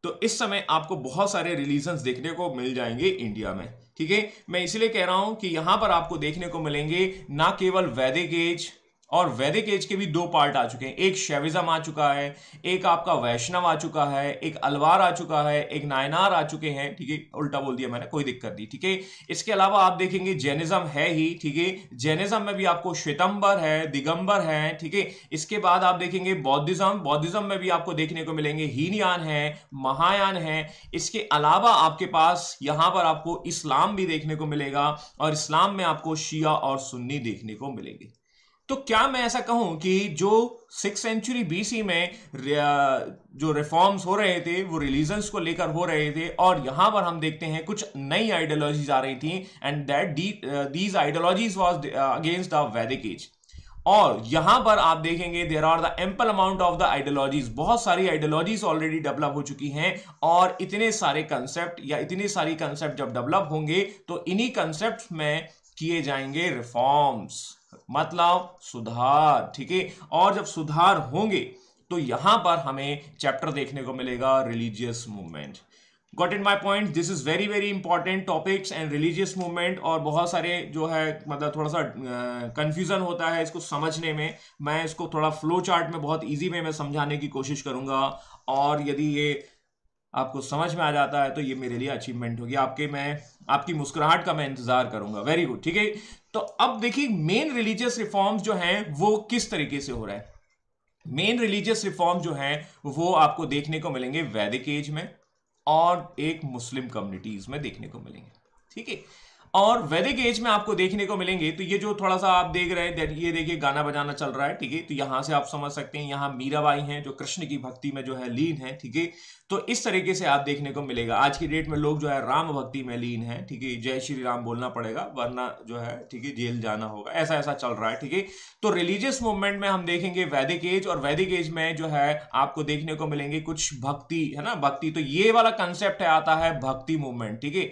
तो इस समय आपको बहुत सारे religions देखने को मिल जाएंगे इंडिया में, ठीक है। मैं इसलिए कह रहा हूं कि यहां पर आपको देखने को मिलेंगे ना केवल वैदिक एज, और वैदिक एज के भी दो पार्ट आ चुके हैं, एक शैविज्म आ चुका है, एक आपका वैष्णव आ चुका है, एक अलवार आ चुका है, एक नायनार आ चुके हैं, ठीक है, उल्टा बोल दिया मैंने, कोई दिक्कत नहीं, ठीक है। इसके अलावा आप देखेंगे जैनिज्म है ही, ठीक है, जैनिज्म में भी आपको श्वेतंबर है, दिगंबर है, ठीक है। इसके बाद आप देखेंगे बौद्धिज्म, बौद्धिज्म में भी आपको देखने को मिलेंगे हीनयान है, महायान है। इसके अलावा आपके पास यहाँ पर आपको इस्लाम भी देखने को मिलेगा, और इस्लाम में आपको शिया और सुन्नी देखने को मिलेंगे। तो क्या मैं ऐसा कहूं कि जो सिक्स सेंचुरी बीसी में जो रिफॉर्म्स हो रहे थे वो रिलीजन्स को लेकर हो रहे थे, और यहां पर हम देखते हैं कुछ नई आइडियोलॉजीज आ रही थी, and that these ideologies was against the Vedic age. और यहां पर आप देखेंगे there are the ample amount of the ideologies, बहुत सारी आइडियोलॉजीज ऑलरेडी डेवलप हो चुकी हैं, और इतने सारे कंसेप्ट या इतने सारी कंसेप्ट जब डेवलप होंगे तो इन्हीं कंसेप्ट में किए जाएंगे रिफॉर्म्स, मतलब सुधार, ठीक है। और जब सुधार होंगे तो यहां पर हमें चैप्टर देखने को मिलेगा religious movement. Got in my point, this is very very important topics and religious movement. और बहुत सारे जो है मतलब थोड़ा सा कंफ्यूजन uh, होता है इसको समझने में। मैं इसको थोड़ा फ्लो चार्ट में बहुत ईजी वे में समझाने की कोशिश करूंगा, और यदि ये आपको समझ में आ जाता है तो ये मेरे लिए अचीवमेंट होगी। आपके मैं आपकी मुस्कुराहट का मैं इंतजार करूंगा, वेरी गुड, ठीक है। तो अब देखिए मेन रिलीजियस रिफॉर्म्स जो हैं वो किस तरीके से हो रहा है। मेन रिलीजियस रिफॉर्म जो हैं वो आपको देखने को मिलेंगे वैदिक एज में, और एक मुस्लिम कम्युनिटीज में देखने को मिलेंगे, ठीक है। और वैदिक एज में आपको देखने को मिलेंगे तो ये जो थोड़ा सा आप देख रहे हैं, ये देखिए गाना बजाना चल रहा है, ठीक है। तो यहाँ से आप समझ सकते हैं यहाँ मीराबाई हैं जो कृष्ण की भक्ति में जो है लीन है, ठीक है। तो इस तरीके से आप देखने को मिलेगा। आज की डेट में लोग जो है राम भक्ति में लीन है, ठीक है, जय श्री राम बोलना पड़ेगा वरना जो है, ठीक है, जेल जाना होगा, ऐसा ऐसा चल रहा है, ठीक है। तो रिलीजियस मूवमेंट में हम देखेंगे वैदिक एज, और वैदिक एज में जो है आपको देखने को मिलेंगे कुछ भक्ति, है ना, भक्ति। तो ये वाला कंसेप्ट आता है भक्ति मूवमेंट, ठीक है।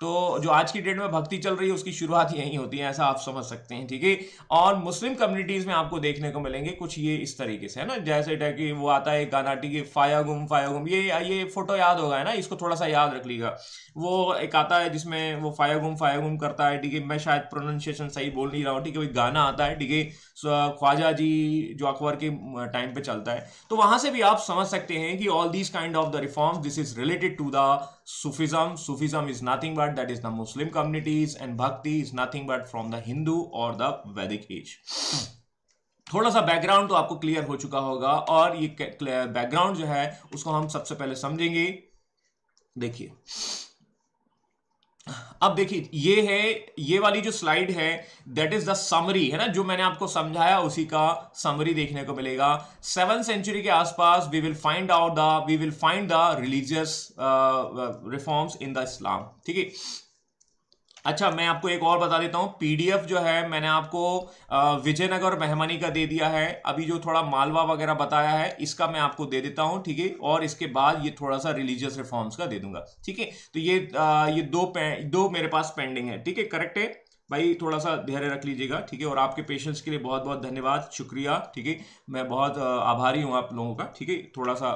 तो जो आज की डेट में भक्ति चल रही है उसकी शुरुआत यहीं होती है, ऐसा आप समझ सकते हैं, ठीक है। और मुस्लिम कम्युनिटीज में आपको देखने को मिलेंगे कुछ ये इस तरीके से, है ना, जैसे कि वो आता है गानाटी की फाया गुम फाया गुम, ये ये फोटो याद होगा, है ना, इसको थोड़ा सा याद रख लीजिएगा। वो एक आता है जिसमें वो फाया गुम फाया गुम करता है, ठीक है, मैं शायद प्रोनाउंसिएशन सही बोल नहीं रहा हूँ, ठीक है, वो गाना आता है, ठीक है, ख्वाजा जी जो अकबर के टाइम पे चलता है, तो वहाँ से भी आप समझ सकते हैं कि all these kind of the reforms this is related to the Sufism. Sufism is nothing but that is the Muslim communities and bhakti is nothing but from the Hindu और द वैदिक एज। थोड़ा सा बैकग्राउंड तो आपको क्लियर हो चुका होगा और ये बैकग्राउंड जो है उसको हम सबसे पहले समझेंगे। देखिए अब देखिए ये है, ये वाली जो स्लाइड है दैट इज द समरी, है ना, जो मैंने आपको समझाया उसी का समरी देखने को मिलेगा। सेवन सेंचुरी के आसपास we will find out the we will find the religious reforms in the Islam, ठीक है। अच्छा मैं आपको एक और बता देता हूँ, पीडीएफ जो है मैंने आपको विजयनगर और बहमनी का दे दिया है, अभी जो थोड़ा मालवा वगैरह बताया है इसका मैं आपको दे देता हूँ, ठीक है, और इसके बाद ये थोड़ा सा रिलीजियस रिफॉर्म्स का दे दूंगा, ठीक है। तो ये आ, ये दो दो मेरे पास पेंडिंग है, ठीक है, करेक्ट है भाई, थोड़ा सा धैर्य रख लीजिएगा, ठीक है, और आपके पेशेंस के लिए बहुत बहुत धन्यवाद, शुक्रिया, ठीक है, मैं बहुत आभारी हूँ आप लोगों का, ठीक है। थोड़ा सा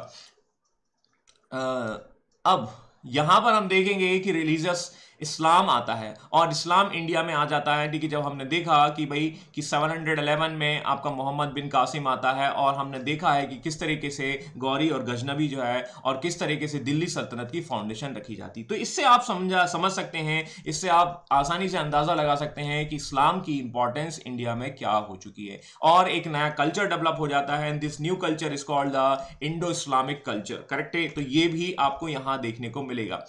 आ, अब यहाँ पर हम देखेंगे कि रिलीजियस इस्लाम आता है और इस्लाम इंडिया में आ जाता है, ठीक है, जब हमने देखा कि भाई कि सेवन हंड्रेड इलेवन में आपका मोहम्मद बिन कासिम आता है और हमने देखा है कि किस तरीके से गौरी और गजनबी जो है और किस तरीके से दिल्ली सल्तनत की फाउंडेशन रखी जाती। तो इससे आप समझा समझ सकते हैं, इससे आप आसानी से अंदाज़ा लगा सकते हैं कि इस्लाम की इंपॉर्टेंस इंडिया में क्या हो चुकी है और एक नया कल्चर डेवलप हो जाता है and this new culture is called the Indo Islamic culture, correct है। तो ये भी आपको यहाँ देखने को मिलेगा।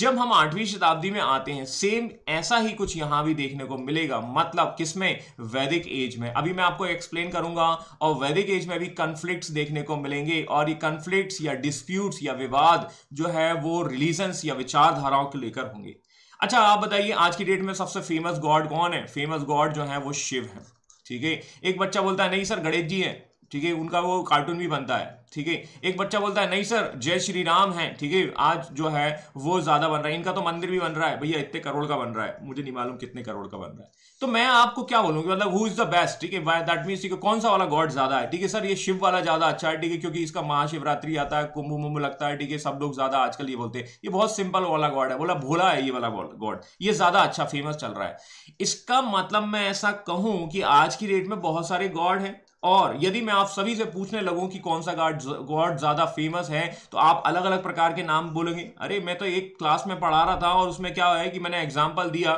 जब हम आठवीं शताब्दी में आते हैं सेम ऐसा ही कुछ यहाँ भी देखने को मिलेगा, मतलब किसमें, वैदिक एज में। अभी मैं आपको एक्सप्लेन करूंगा। और वैदिक एज में भी कन्फ्लिक्ट्स देखने को मिलेंगे और ये कन्फ्लिक्ट्स या डिस्प्यूट्स या विवाद जो है वो रिलीजन्स या विचारधाराओं को लेकर होंगे। अच्छा आप बताइए आज की डेट में सबसे फेमस गॉड कौन है? फेमस गॉड जो है वो शिव है, ठीक है। एक बच्चा बोलता है नहीं सर गणेश जी हैं, ठीक है, उनका वो कार्टून भी बनता है, ठीक है। एक बच्चा बोलता है नहीं सर जय श्री राम है, ठीक है, आज जो है वो ज्यादा बन रहा है, इनका तो मंदिर भी बन रहा है, भैया इतने करोड़ का बन रहा है, मुझे नहीं मालूम कितने करोड़ का बन रहा है। तो मैं आपको क्या बोलूँगी, मतलब हु इज द बेस्ट, ठीक है, दैट मीन्स कौन सा वाला गॉड ज्यादा है, ठीक है सर ये शिव वाला ज्यादा अच्छा है, ठीक है, क्योंकि इसका महाशिवरात्रि आता है, कुंभ मुंभ लगता है, ठीक है, सब लोग ज्यादा आजकल ये बोलते हैं, ये बहुत सिंपल वाला गॉड है, बोला भोला है ये वाला गॉड, ये ज्यादा अच्छा फेमस चल रहा है। इसका मतलब मैं ऐसा कहूँ कि आज की डेट में बहुत सारे गॉड हैं और यदि मैं आप सभी से पूछने लगूं कि कौन सा गॉड गॉड ज़्यादा फेमस है तो आप अलग अलग प्रकार के नाम बोलेंगे। अरे मैं तो एक क्लास में पढ़ा रहा था और उसमें क्या है कि मैंने एग्जाम्पल दिया,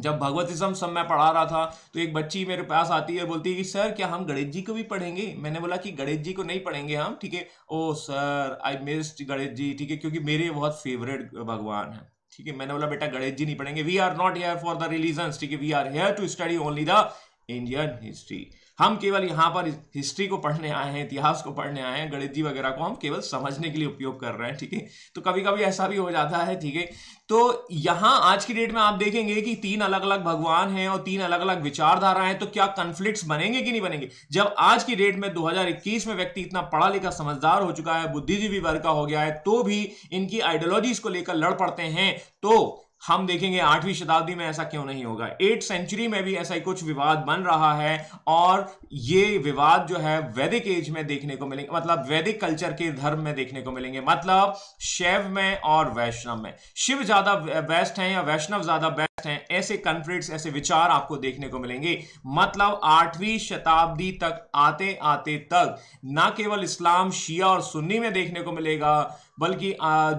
जब भगवतिज्म सब मैं पढ़ा रहा था तो एक बच्ची मेरे पास आती है बोलती है कि सर क्या हम गणेश जी को भी पढ़ेंगे? मैंने बोला कि गणेश जी को नहीं पढ़ेंगे हम, ठीक है, ओ sir I missed Ganesh ji, ठीक है, क्योंकि मेरे बहुत फेवरेट भगवान हैं, ठीक है। मैंने बोला बेटा गणेश जी नहीं पढ़ेंगे, we are not here for the religions, ठीक है, we are here to study only the Indian history, हम केवल यहाँ पर हिस्ट्री को पढ़ने आए हैं, इतिहास को पढ़ने आए हैं, गणित जी वगैरह को हम केवल समझने के लिए उपयोग कर रहे हैं, ठीक है। तो कभी कभी ऐसा भी हो जाता है, ठीक है। तो यहाँ आज की डेट में आप देखेंगे कि तीन अलग अलग भगवान हैं और तीन अलग अलग विचारधाराएं हैं, तो क्या कन्फ्लिक्ट्स बनेंगे कि नहीं बनेंगे? जब आज की डेट में दो हज़ार इक्कीस में व्यक्ति इतना पढ़ा लिखा समझदार हो चुका है, बुद्धिजीवी वर्ग का हो गया है, तो भी इनकी आइडियोलॉजीज को लेकर लड़ पड़ते हैं, तो हम देखेंगे आठवीं शताब्दी में ऐसा क्यों नहीं होगा। एट सेंचुरी में भी ऐसा ही कुछ विवाद बन रहा है और ये विवाद जो है वैदिक एज में देखने को मिलेंगे, मतलब वैदिक कल्चर के धर्म में देखने को मिलेंगे, मतलब शैव में और वैष्णव में, शिव ज्यादा बेस्ट हैं या वैष्णव ज्यादा बेस्ट हैं, ऐसे कन्फ्लिक्ट्स ऐसे विचार आपको देखने को मिलेंगे। मतलब आठवीं शताब्दी तक आते आते तक ना केवल इस्लाम शिया और सुन्नी में देखने को मिलेगा बल्कि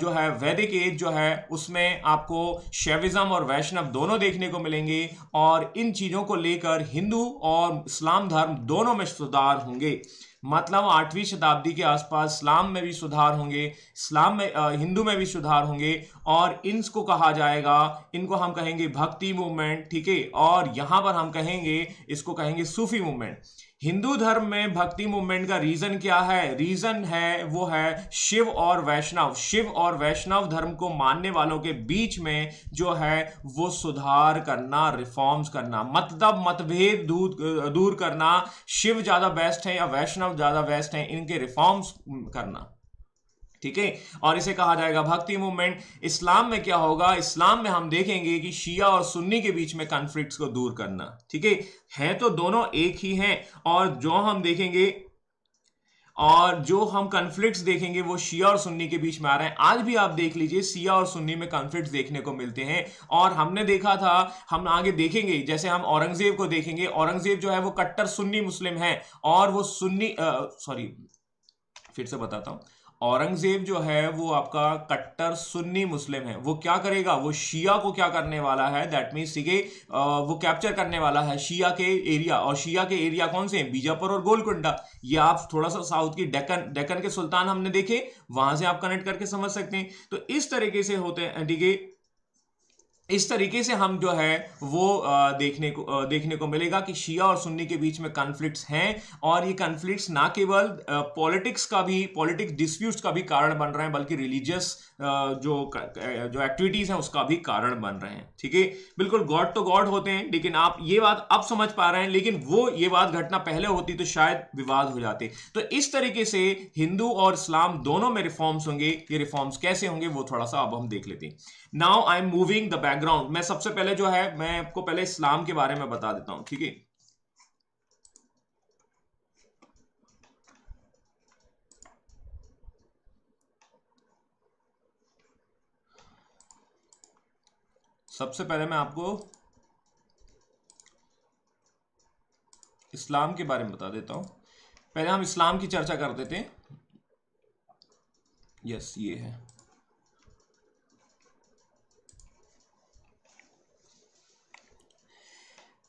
जो है वैदिक एज जो है उसमें आपको शैविज्म और वैष्णव दोनों देखने को मिलेंगे और इन चीज़ों को लेकर हिंदू और इस्लाम धर्म दोनों में सुधार होंगे। मतलब आठवीं शताब्दी के आसपास इस्लाम में भी सुधार होंगे, इस्लाम में आ, हिंदू में भी सुधार होंगे और इनको कहा जाएगा, इनको हम कहेंगे भक्ति मूवमेंट, ठीक है, और यहाँ पर हम कहेंगे इसको कहेंगे सूफी मूवमेंट। हिंदू धर्म में भक्ति मूवमेंट का रीज़न क्या है? रीज़न है वो है शिव और वैष्णव, शिव और वैष्णव धर्म को मानने वालों के बीच में जो है वो सुधार करना, रिफॉर्म्स करना, मतलब मतभेद दूर दूर करना, शिव ज़्यादा बेस्ट है या वैष्णव ज़्यादा बेस्ट है, इनके रिफॉर्म्स करना, ठीक है, और इसे कहा जाएगा भक्ति मूवमेंट। इस्लाम में क्या होगा, इस्लाम में हम देखेंगे कि शिया और सुन्नी के बीच में कॉन्फ्लिक्ट्स को दूर करना, ठीक है, है तो दोनों एक ही हैं, और जो हम देखेंगे और जो हम कॉन्फ्लिक्ट्स देखेंगे वो शिया और सुन्नी के बीच में आ रहे हैं। आज भी आप देख लीजिए शिया और सुन्नी में कॉन्फ्लिक्ट्स देखने को मिलते हैं, और हमने देखा था, हम आगे देखेंगे, जैसे हम औरंगजेब को देखेंगे, औरंगजेब जो है वो कट्टर सुन्नी मुस्लिम है, और वो सुन्नी सॉरी फिर से बताता हूँ औरंगजेब जो है वो आपका कट्टर सुन्नी मुस्लिम है, वो क्या करेगा, वो शिया को क्या करने वाला है, दैट मीन्स सीखे वो कैप्चर करने वाला है शिया के एरिया, और शिया के एरिया कौन से हैं, बीजापुर और गोलकुंडा। ये आप थोड़ा सा साउथ की डेकन डेकन के सुल्तान हमने देखे, वहां से आप कनेक्ट करके समझ सकते हैं। तो इस तरीके से होते हैं, ठीक है, इस तरीके से हम जो है वो देखने को देखने को मिलेगा कि शिया और सुन्नी के बीच में कॉन्फ्लिक्ट्स हैं, और ये कॉन्फ्लिक्ट्स ना केवल पॉलिटिक्स का भी पॉलिटिक्स डिस्प्यूट्स का भी कारण बन रहे हैं, बल्कि रिलीजियस जो जो एक्टिविटीज़ हैं उसका भी कारण बन रहे हैं। ठीक है, बिल्कुल गॉड तो गॉड होते हैं, लेकिन आप ये बात अब समझ पा रहे हैं, लेकिन वो ये बात घटना पहले होती तो शायद विवाद हो जाते। तो इस तरीके से हिंदू और इस्लाम दोनों में रिफॉर्म्स होंगे। ये रिफॉर्म्स कैसे होंगे वो थोड़ा सा अब हम देख लेते हैं। Now I am moving the background. मैं सबसे पहले जो है मैं आपको पहले इस्लाम के बारे में बता देता हूं। ठीक है, सबसे पहले मैं आपको इस्लाम के बारे में बता देता हूं। पहले हम इस्लाम की चर्चा कर देते हैं। यस, ये है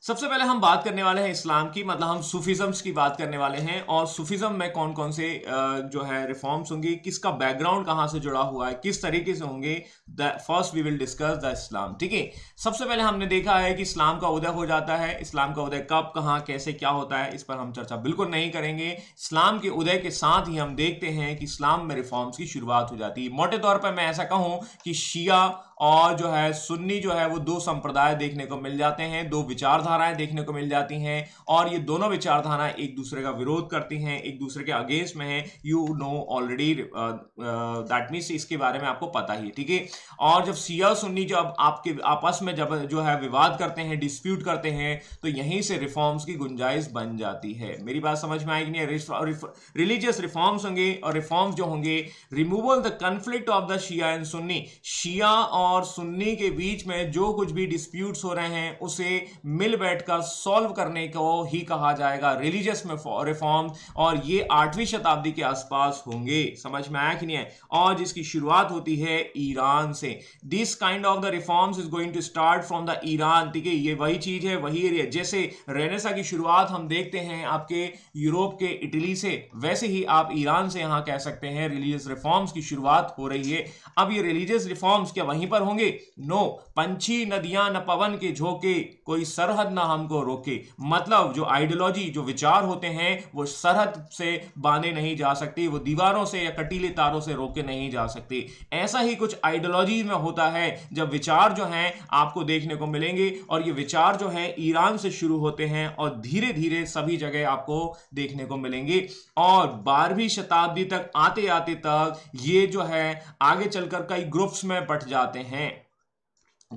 सबसे पहले हम बात करने वाले हैं इस्लाम की, मतलब हम सूफीज़म्स की बात करने वाले हैं, और सूफीज़म में कौन कौन से जो है रिफॉर्म्स होंगे, किसका बैकग्राउंड कहाँ से जुड़ा हुआ है, किस तरीके से होंगे। The first we will discuss the Islam. ठीक है, सबसे पहले हमने देखा है कि इस्लाम का उदय हो जाता है। इस्लाम का उदय कब, कहाँ, कैसे, क्या होता है, इस पर हम चर्चा बिल्कुल नहीं करेंगे। इस्लाम के उदय के साथ ही हम देखते हैं कि इस्लाम में रिफॉर्म्स की शुरुआत हो जाती है। मोटे तौर पर मैं ऐसा कहूँ कि शिया और जो है सुन्नी जो है वो दो संप्रदाय देखने को मिल जाते हैं, दो विचारधाराएं देखने को मिल जाती हैं, और ये दोनों विचारधाराएं एक दूसरे का विरोध करती हैं, एक दूसरे के अगेंस्ट में हैं। You know already that means इसके बारे में आपको पता ही है। ठीक है, और जब शिया सुन्नी जब आपके आपस में जब जो है विवाद करते हैं, डिस्प्यूट करते हैं, तो यहीं से रिफॉर्म्स की गुंजाइश बन जाती है। मेरी बात समझ में आएगी नहीं? रिलीजियस रिफॉर्म्स होंगे, और रिफॉर्म्स जो होंगे removal the conflict of the Shia and Sunni. Shia और और सुन्नी के बीच में जो कुछ भी डिस्प्यूट्स हो रहे हैं उसे मिल बैठकर सॉल्व करने को ही कहा जाएगा रिलीजियस में रिफॉर्म, और ये आठवीं शताब्दी के आसपास होंगे। समझ में आया कि नहीं है? और जिसकी शुरुआत होती है ईरान से। This kind of the reforms is going to start from the Iran. ठीक है, ये वही चीज है, वही एरिया। जैसे रेनेसा की शुरुआत हम देखते हैं आपके यूरोप के इटली से, वैसे ही आप ईरान से यहाँ कह सकते हैं रिलीजियस रिफॉर्म्स की शुरुआत हो रही है। अब ये रिलीजियस रिफॉर्म्स क्या वहीं पर होंगे? नो। पंछी नदियां न पवन के झोंके, कोई सरहद ना हमको रोके। मतलब जो आइडियोलॉजी, जो विचार होते हैं वो सरहद से बांधे नहीं जा सकती, वो दीवारों से या कटीले तारों से रोके नहीं जा सकती। ऐसा ही कुछ आइडियोलॉजी में होता है जब विचार जो हैं आपको देखने को मिलेंगे, और ये विचार जो है ईरान से शुरू होते हैं और धीरे धीरे सभी जगह आपको देखने को मिलेंगे, और बारहवीं शताब्दी तक आते आते तक ये जो है आगे चलकर कई ग्रुप्स में बट जाते हैं।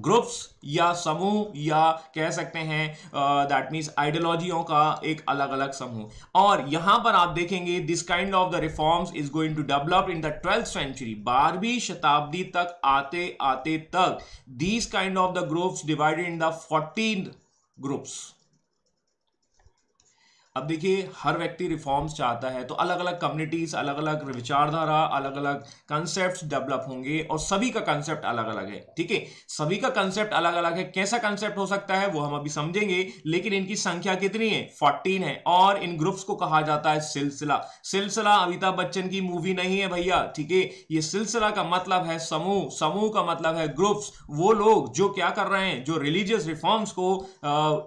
ग्रुप्स या समूह या कह सकते हैं दैट मीन्स आइडियोलॉजियों का एक अलग अलग समूह। और यहां पर आप देखेंगे this kind of the reforms is going to develop in the twelfth century. बारहवीं शताब्दी तक आते आते तक this kind of the groups divided in the fourteen groups. अब देखिए, हर व्यक्ति रिफॉर्म्स चाहता है तो अलग अलग कम्युनिटीज़, अलग अलग विचारधारा, अलग अलग कॉन्सेप्ट्स डेवलप होंगे, और सभी का कॉन्सेप्ट अलग अलग है। ठीक है, सभी का कॉन्सेप्ट अलग अलग है। कैसा कॉन्सेप्ट हो सकता है वो हम अभी समझेंगे, लेकिन इनकी संख्या कितनी है? फोर्टीन है। और इन ग्रुप्स को कहा जाता है सिलसिला। सिलसिला अमिताभ बच्चन की मूवी नहीं है भैया। ठीक है, ये सिलसिला का मतलब है समूह, समूह का मतलब है ग्रुप्स। वो लोग जो क्या कर रहे हैं, जो रिलीजियस रिफॉर्म्स को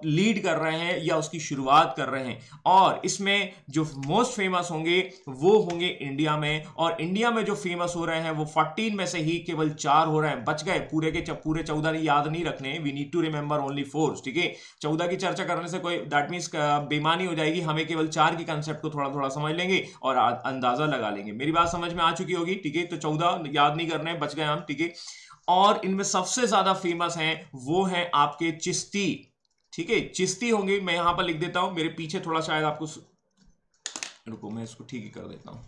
लीड कर रहे हैं या उसकी शुरुआत कर रहे हैं। और इसमें जो मोस्ट फेमस होंगे वो होंगे इंडिया में, और इंडिया में जो फेमस हो रहे हैं वो चौदह में से ही केवल चार हो रहे हैं, बच गए पूरे के पूरे चौदह याद नहीं रखने, we need to remember only four, ठीक है। चौदह की चर्चा करने से कोई दैट मींस बेमानी हो जाएगी, हमें केवल चार की कंसेप्ट को थोड़ा थोड़ा समझ लेंगे और अंदाजा लगा लेंगे। मेरी बात समझ में आ चुकी होगी, ठीक है। तो चौदह याद नहीं करने, बच गए हम, ठीक है। और इनमें सबसे ज्यादा फेमस हैं वो हैं आपके चिश्ती, ठीक है, चिश्ती होंगे। मैं यहां पर लिख देता हूं, मेरे पीछे थोड़ा शायद आपको सु... रुको मैं इसको ठीक ही कर देता हूं।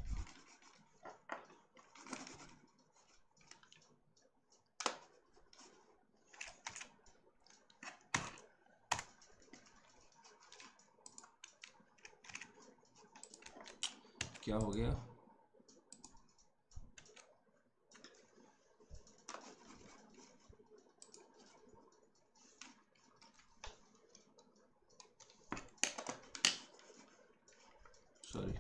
क्या हो गया? सॉरी,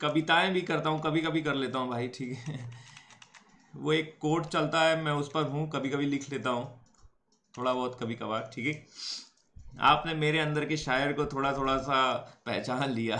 कविताएं भी करता हूं, कभी कभी कर लेता हूं भाई, ठीक है। वो एक कोड चलता है, मैं उस पर हूँ, कभी कभी लिख लेता हूँ, थोड़ा बहुत कभी कभार, ठीक है। आपने मेरे अंदर के शायर को थोड़ा थोड़ा सा पहचान लिया,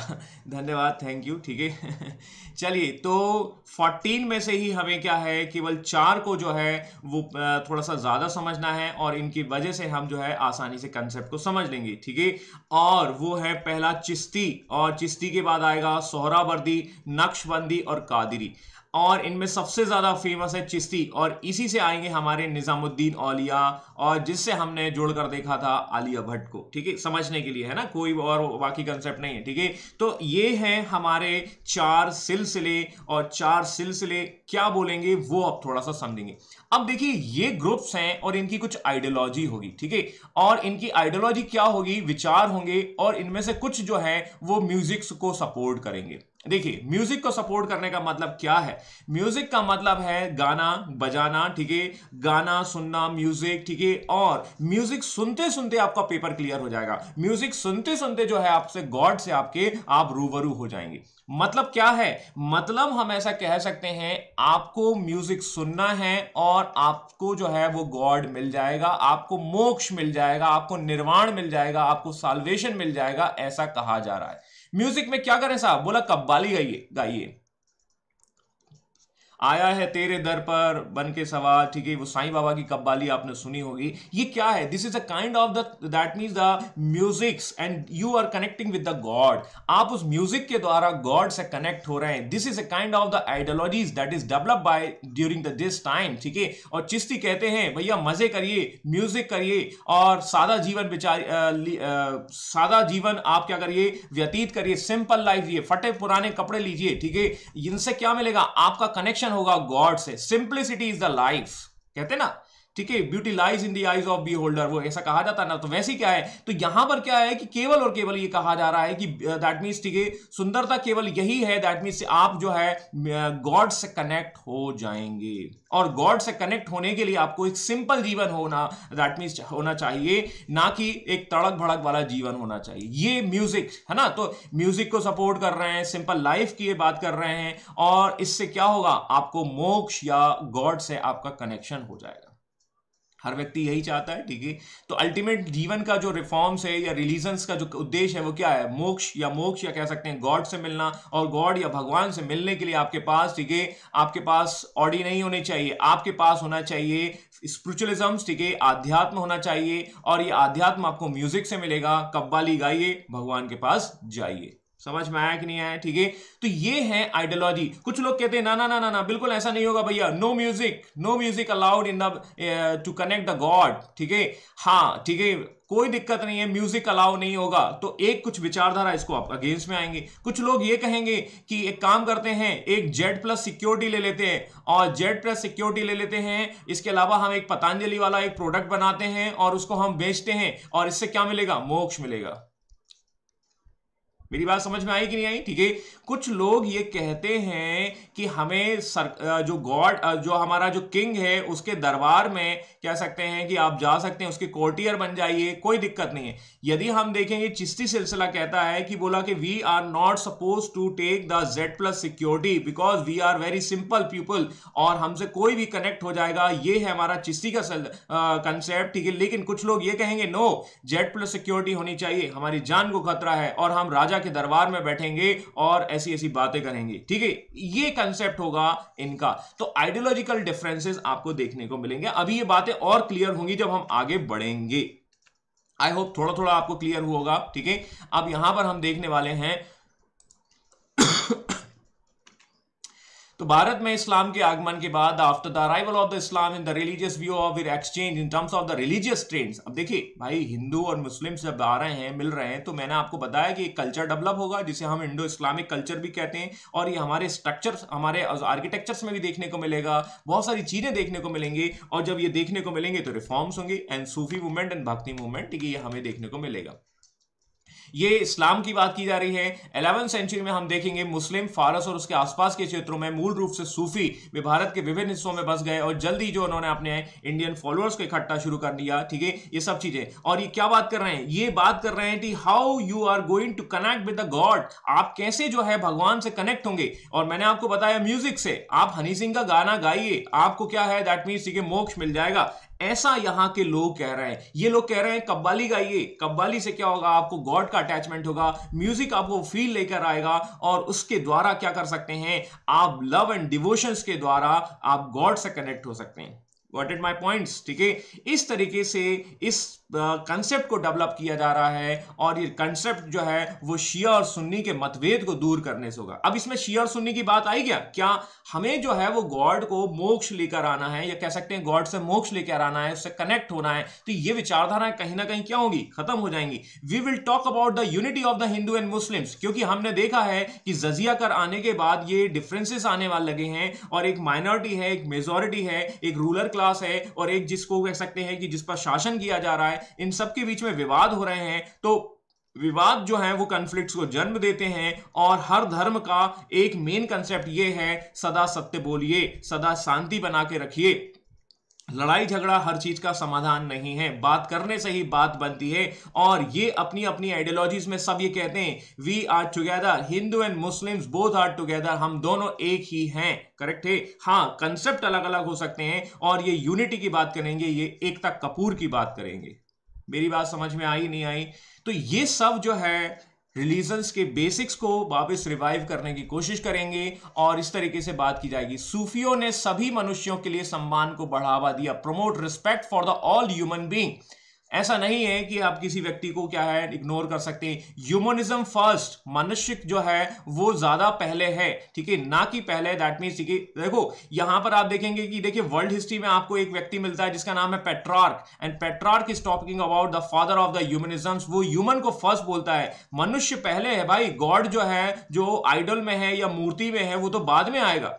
धन्यवाद, थैंक यू, ठीक है। चलिए, तो चौदह में से ही हमें क्या है केवल चार को जो है वो थोड़ा सा ज़्यादा समझना है, और इनकी वजह से हम जो है आसानी से कंसेप्ट को समझ लेंगे, ठीक है। और वो है पहला चिश्ती, और चिश्ती के बाद आएगा सोहरावर्दी, नक्शबंदी और कादिरी, और इनमें सबसे ज़्यादा फेमस है चिश्ती, और इसी से आएंगे हमारे निज़ामुद्दीन औलिया, और जिससे हमने जोड़कर देखा था आलिया भट्ट को, ठीक है, समझने के लिए, है ना, कोई और बाकी कंसेप्ट नहीं है, ठीक है। तो ये हैं हमारे चार सिलसिले, और चार सिलसिले क्या बोलेंगे वो अब थोड़ा सा समझेंगे। अब देखिए, ये ग्रुप्स हैं और इनकी कुछ आइडियोलॉजी होगी, ठीक है, और इनकी आइडियोलॉजी क्या होगी, विचार होंगे, और इनमें से कुछ जो है वो म्यूजिक को सपोर्ट करेंगे। देखिए, म्यूजिक को सपोर्ट करने का मतलब क्या है? म्यूजिक का मतलब है गाना बजाना, ठीक है, गाना सुनना, म्यूजिक, ठीक है। और म्यूजिक सुनते सुनते आपका पेपर क्लियर हो जाएगा, म्यूजिक सुनते सुनते जो है आपसे गॉड से आपके आप रूबरू हो जाएंगे। मतलब क्या है? मतलब हम ऐसा कह सकते हैं आपको म्यूजिक सुनना है और आपको जो है वो गॉड मिल जाएगा, आपको मोक्ष मिल जाएगा, आपको निर्वाण मिल जाएगा, आपको साल्वेशन मिल जाएगा, ऐसा कहा जा रहा है। म्यूजिक में क्या करें साहब? बोला कव्वाली गाइए, गाइए, आया है तेरे दर पर बन के सवार, ठीक है, वो साईं बाबा की कव्वाली आपने सुनी होगी। ये क्या है? This is a kind of the that means the musics and you are connecting with the God, आप उस म्यूजिक के द्वारा गॉड से कनेक्ट हो रहे हैं। This is a kind of the ideologies that is develop by during the this time, ठीक है। और चिश्ती कहते हैं भैया मजे करिए, म्यूजिक करिए, और सादा जीवन विचार, सादा जीवन आप क्या करिए व्यतीत करिए, सिंपल लाइफ जिए, फटे पुराने कपड़े लीजिए, ठीक है। इनसे क्या मिलेगा? आपका कनेक्शन होगा गॉड से। सिंप्लिसिटी इज द लाइफ, कहते हैं ना, ठीक है, beauty lies in the eyes of beholder, वो ऐसा कहा जाता है ना। तो वैसे ही क्या है, तो यहां पर क्या है कि केवल और केवल ये कहा जा रहा है कि दैट मींस, ठीक है, सुंदरता केवल यही है, दैट मींस आप जो है गॉड से कनेक्ट हो जाएंगे, और गॉड से कनेक्ट होने के लिए आपको एक सिंपल जीवन होना दैट मींस होना चाहिए, ना कि एक तड़क भड़क वाला जीवन होना चाहिए। ये म्यूजिक है ना, तो म्यूजिक को सपोर्ट कर रहे हैं, सिंपल लाइफ की ये बात कर रहे हैं, और इससे क्या होगा? आपको मोक्ष या गॉड से आपका कनेक्शन हो जाएगा, हर व्यक्ति यही चाहता है, ठीक है। तो अल्टीमेट जीवन का जो रिफॉर्म्स है या रिलीजन्स का जो उद्देश्य है वो क्या है? मोक्ष या मोक्ष या कह सकते हैं गॉड से मिलना, और गॉड या भगवान से मिलने के लिए आपके पास, ठीक है, आपके पास ऑडी नहीं होने चाहिए, आपके पास होना चाहिए स्पिरिचुअलिज्म, ठीक है, आध्यात्म होना चाहिए, और ये आध्यात्म आपको म्यूजिक से मिलेगा, कव्वाली गाइए, भगवान के पास जाइए। समझ में आया कि नहीं आया? ठीक है, तो ये है आइडियोलॉजी। कुछ लोग कहते हैं ना ना ना ना ना, बिल्कुल ऐसा नहीं होगा भैया, no music, no music allowed in the to connect the God, ठीक है, हाँ, ठीक है, कोई दिक्कत नहीं है, म्यूजिक अलाउ नहीं होगा। तो एक कुछ विचारधारा इसको आप अगेंस्ट में आएंगे। कुछ लोग ये कहेंगे कि एक काम करते हैं, एक जेड प्लस सिक्योरिटी ले लेते हैं, और जेड प्लस सिक्योरिटी ले लेते हैं, इसके अलावा हम एक पतंजलि वाला एक प्रोडक्ट बनाते हैं और उसको हम बेचते हैं, और इससे क्या मिलेगा? मोक्ष मिलेगा। मेरी बात समझ में आई कि नहीं आई? ठीक है, कुछ लोग ये कहते हैं कि हमें सर, जो गॉड जो हमारा जो किंग है उसके दरबार में कह सकते हैं कि आप जा सकते हैं, उसके कोर्टियर बन जाइए, कोई दिक्कत नहीं है। यदि हम देखेंगे चिश्ती सिलसिला कहता है कि बोला कि we are not suppose to take the Z plus security because we are very simple people, और हमसे कोई भी कनेक्ट हो जाएगा, ये है हमारा चिश्ती का कंसेप्ट, ठीक है। लेकिन कुछ लोग ये कहेंगे नो, जेड प्लस सिक्योरिटी होनी चाहिए, हमारी जान को खतरा है और हम राजा के दरबार में बैठेंगे और ऐसी ऐसी बातें करेंगे, ठीक है। ये कंसेप्ट होगा इनका, तो आइडियोलॉजिकल डिफरेंसेस आपको देखने को मिलेंगे। अभी ये बातें और क्लियर होंगी जब हम आगे बढ़ेंगे। आई होप थोड़ा थोड़ा आपको क्लियर हुआ होगा, ठीक है। अब यहां पर हम देखने वाले हैं तो भारत में इस्लाम के आगमन के बाद after the arrival of the Islam in the religious view of the exchange in terms of the religious trends. अब देखिए भाई, हिंदू और मुस्लिम जब आ रहे हैं, मिल रहे हैं, तो मैंने आपको बताया कि एक कल्चर डेवलप होगा जिसे हम इंडो इस्लामिक कल्चर भी कहते हैं, और ये हमारे स्ट्रक्चर्स, हमारे आर्किटेक्चर्स में भी देखने को मिलेगा, बहुत सारी चीजें देखने को मिलेंगी। और जब ये देखने को मिलेंगे तो रिफॉर्म्स होंगे एंड सूफी मूवमेंट एंड भक्ति मूवमेंट, ठीक है, ये हमें देखने को मिलेगा। ये इस्लाम की बात की जा रही है। ग्यारहवीं सेंचुरी में हम देखेंगे मुस्लिम फारस और उसके आसपास के क्षेत्रों में मूल रूप से सूफी वे भारत के विभिन्न हिस्सों में बस गए, और जल्दी जो उन्होंने अपने इंडियन फॉलोअर्स को इकट्ठा शुरू कर दिया, ठीक है, ये सब चीजें। और ये क्या बात कर रहे हैं, ये बात कर रहे हैं कि how you are going to connect with the God, आप कैसे जो है भगवान से कनेक्ट होंगे। और मैंने आपको बताया म्यूजिक से, आप हनी सिंह का गाना गाइए, आपको क्या है दैट मीन्स मोक्ष मिल जाएगा, ऐसा यहां के लोग कह रहे हैं। ये लोग कह रहे हैं कव्वाली गाइए, कव्वाली से क्या होगा, आपको गॉड का अटैचमेंट होगा, म्यूजिक आपको फील लेकर आएगा, और उसके द्वारा क्या कर सकते हैं आप, लव एंड डिवोशंस के द्वारा आप गॉड से कनेक्ट हो सकते हैं। Got it my points, ठीक है। इस तरीके से इस कंसेप्ट को डेवलप किया जा रहा है, और ये कंसेप्ट जो है वो शिया और सुन्नी के मतभेद को दूर करने से होगा। अब इसमें शिया और सुन्नी की बात आई क्या, क्या हमें जो है वो गॉड को मोक्ष लेकर आना है, या कह सकते हैं गॉड से मोक्ष लेकर आना है, उससे कनेक्ट होना है, तो ये विचारधाराएं कहीं ना कहीं क्या होंगी, खत्म हो जाएंगी। We will talk about the unity of the Hindu and Muslims, क्योंकि हमने देखा है कि जजिया कर आने के बाद ये डिफरेंसेस आने वाले लगे हैं, और एक माइनॉरिटी है, एक मेजोरिटी है, एक रूलर क्लास है, और एक जिसको कह सकते हैं कि जिस पर शासन किया जा रहा है, इन सब के बीच में विवाद हो रहे हैं। तो विवाद जो है वो कॉन्फ्लिक्ट्स को जन्म देते हैं, और हर धर्म का एक मेन कंसेप्ट ये है, सदा सत्य बोलिए, सदा शांति बना के रखिए। लड़ाई झगड़ा हर चीज का समाधान नहीं है, बात करने से ही बात बनती है। और ये अपनी अपनी आइडियोलॉजीज में सब ये कहते हैं we are together, Hindu and Muslims both are together, हम दोनों एक ही हैं, करेक्ट है। हाँ, कंसेप्ट अलग अलग हो सकते हैं, और ये यूनिटी की बात करेंगे, ये एकता कपूर की बात करेंगे। मेरी बात समझ में आई नहीं आई? तो ये सब जो है रिलीजन्स के बेसिक्स को वापस रिवाइव करने की कोशिश करेंगे, और इस तरीके से बात की जाएगी। सूफियों ने सभी मनुष्यों के लिए सम्मान को बढ़ावा दिया, promote respect for the all human being. ऐसा नहीं है कि आप किसी व्यक्ति को क्या है इग्नोर कर सकते हैं। ह्यूमनिज्म फर्स्ट, मनुष्य जो है वो ज्यादा पहले है, ठीक है, ना कि पहले दैट मीन्स, ठीक है। देखो यहां पर आप देखेंगे कि देखिए वर्ल्ड हिस्ट्री में आपको एक व्यक्ति मिलता है जिसका नाम है Petrarch, and Petrarch is talking about the father of the humanism. वो ह्यूमन को फर्स्ट बोलता है, मनुष्य पहले है भाई, गॉड जो है जो आइडल में है या मूर्ति में है वो तो बाद में आएगा।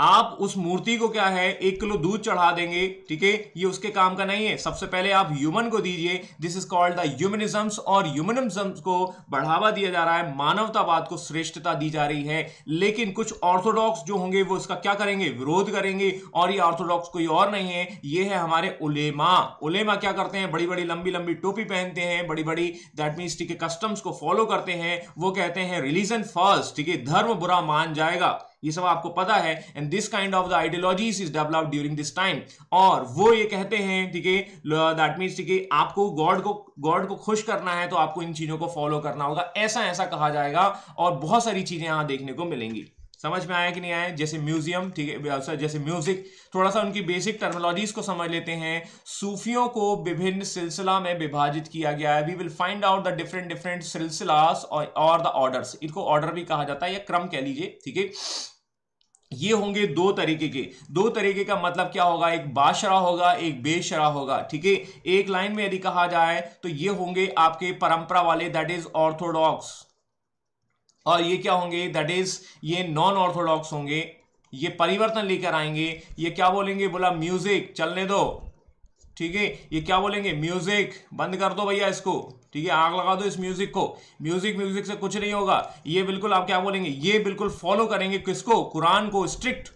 आप उस मूर्ति को क्या है एक किलो दूध चढ़ा देंगे, ठीक है, ये उसके काम का नहीं है, सबसे पहले आप ह्यूमन को दीजिए। This is called the humanisms, और ह्यूमनिज्म्स को बढ़ावा दिया जा रहा है, मानवतावाद को श्रेष्ठता दी जा रही है। लेकिन कुछ ऑर्थोडॉक्स जो होंगे वो इसका क्या करेंगे, विरोध करेंगे। और ये ऑर्थोडॉक्स कोई और नहीं है, ये है हमारे उलेमा। उलेमा क्या करते हैं, बड़ी बड़ी लंबी लंबी टोपी पहनते हैं, बड़ी बड़ी दैट मीन्स के कस्टम्स को फॉलो करते हैं। वो कहते हैं रिलीजन फर्स्ट, ठीक है, धर्म बुरा मान जाएगा, ये सब आपको पता है। And this kind of the ideologies is developed during this time. और वो ये कहते हैं, ठीक है, दैट मीन्स, ठीक है, आपको गॉड को गॉड को खुश करना है तो आपको इन चीजों को फॉलो करना होगा, ऐसा ऐसा कहा जाएगा। और बहुत सारी चीजें यहां देखने को मिलेंगी। समझ में आया कि नहीं आया? जैसे म्यूजियम, ठीक है, जैसे म्यूजिक, थोड़ा सा उनकी बेसिक टर्मिनोलॉजीज को समझ लेते हैं। सूफियों को विभिन्न सिलसिला में विभाजित किया गया है। We will find out the different different silsilas और द ऑर्डर्स, इनको ऑर्डर भी कहा जाता है या क्रम कह लीजिए, ठीक है। ये होंगे दो तरीके के। दो तरीके का मतलब क्या होगा, एक बाशरा होगा, एक बेशरा होगा, ठीक है। एक लाइन में यदि कहा जाए तो ये होंगे आपके परंपरा वाले, दैट इज ऑर्थोडॉक्स, और ये क्या होंगे दैट इज ये नॉन ऑर्थोडॉक्स होंगे, ये परिवर्तन लेकर आएंगे। ये क्या बोलेंगे, बोला म्यूजिक चलने दो, ठीक है, ये क्या बोलेंगे, म्यूजिक बंद कर दो भैया इसको, ठीक है, आग लगा दो इस म्यूजिक को, म्यूजिक म्यूजिक से कुछ नहीं होगा। ये बिल्कुल आप क्या बोलेंगे, ये बिल्कुल फॉलो करेंगे किसको, कुरान को स्ट्रिक्ट,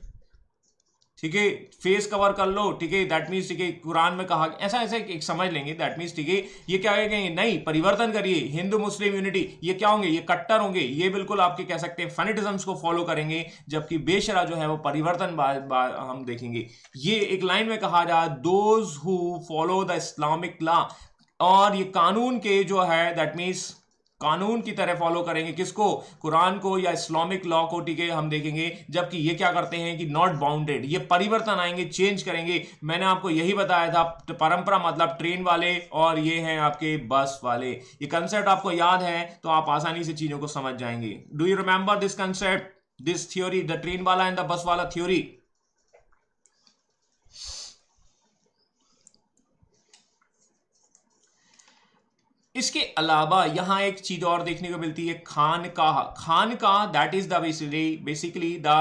ठीक है, फेस कवर कर लो, ठीक है, दैट मीन्स, ठीक है, कुरान में कहा ऐसा ऐसा एक समझ लेंगे, दैट मीन्स, ठीक है, ये क्या कहेंगे, नहीं परिवर्तन करिए, हिंदू मुस्लिम यूनिटी, ये क्या होंगे, ये कट्टर होंगे, ये बिल्कुल आपके कह सकते हैं फैनेटिज्म्स को फॉलो करेंगे, जबकि बेशरा जो है वो परिवर्तन बा, बा, हम देखेंगे। ये एक लाइन में कहा जा, those who follow the Islamic law, और ये कानून के जो है दैट मीन्स कानून की तरह फॉलो करेंगे किसको, कुरान को या इस्लामिक लॉ को, ठीक है, हम देखेंगे, जबकि ये क्या करते हैं कि नॉट बाउंडेड, ये परिवर्तन आएंगे, चेंज करेंगे। मैंने आपको यही बताया था, परंपरा मतलब ट्रेन वाले और ये हैं आपके बस वाले। ये कंसेप्ट आपको याद है तो आप आसानी से चीज़ों को समझ जाएंगे। Do you remember this concept, this theory, the train वाला एंड द बस वाला थ्योरी? इसके अलावा यहाँ एक चीज और देखने को मिलती है, खान का, खान का that is the basically the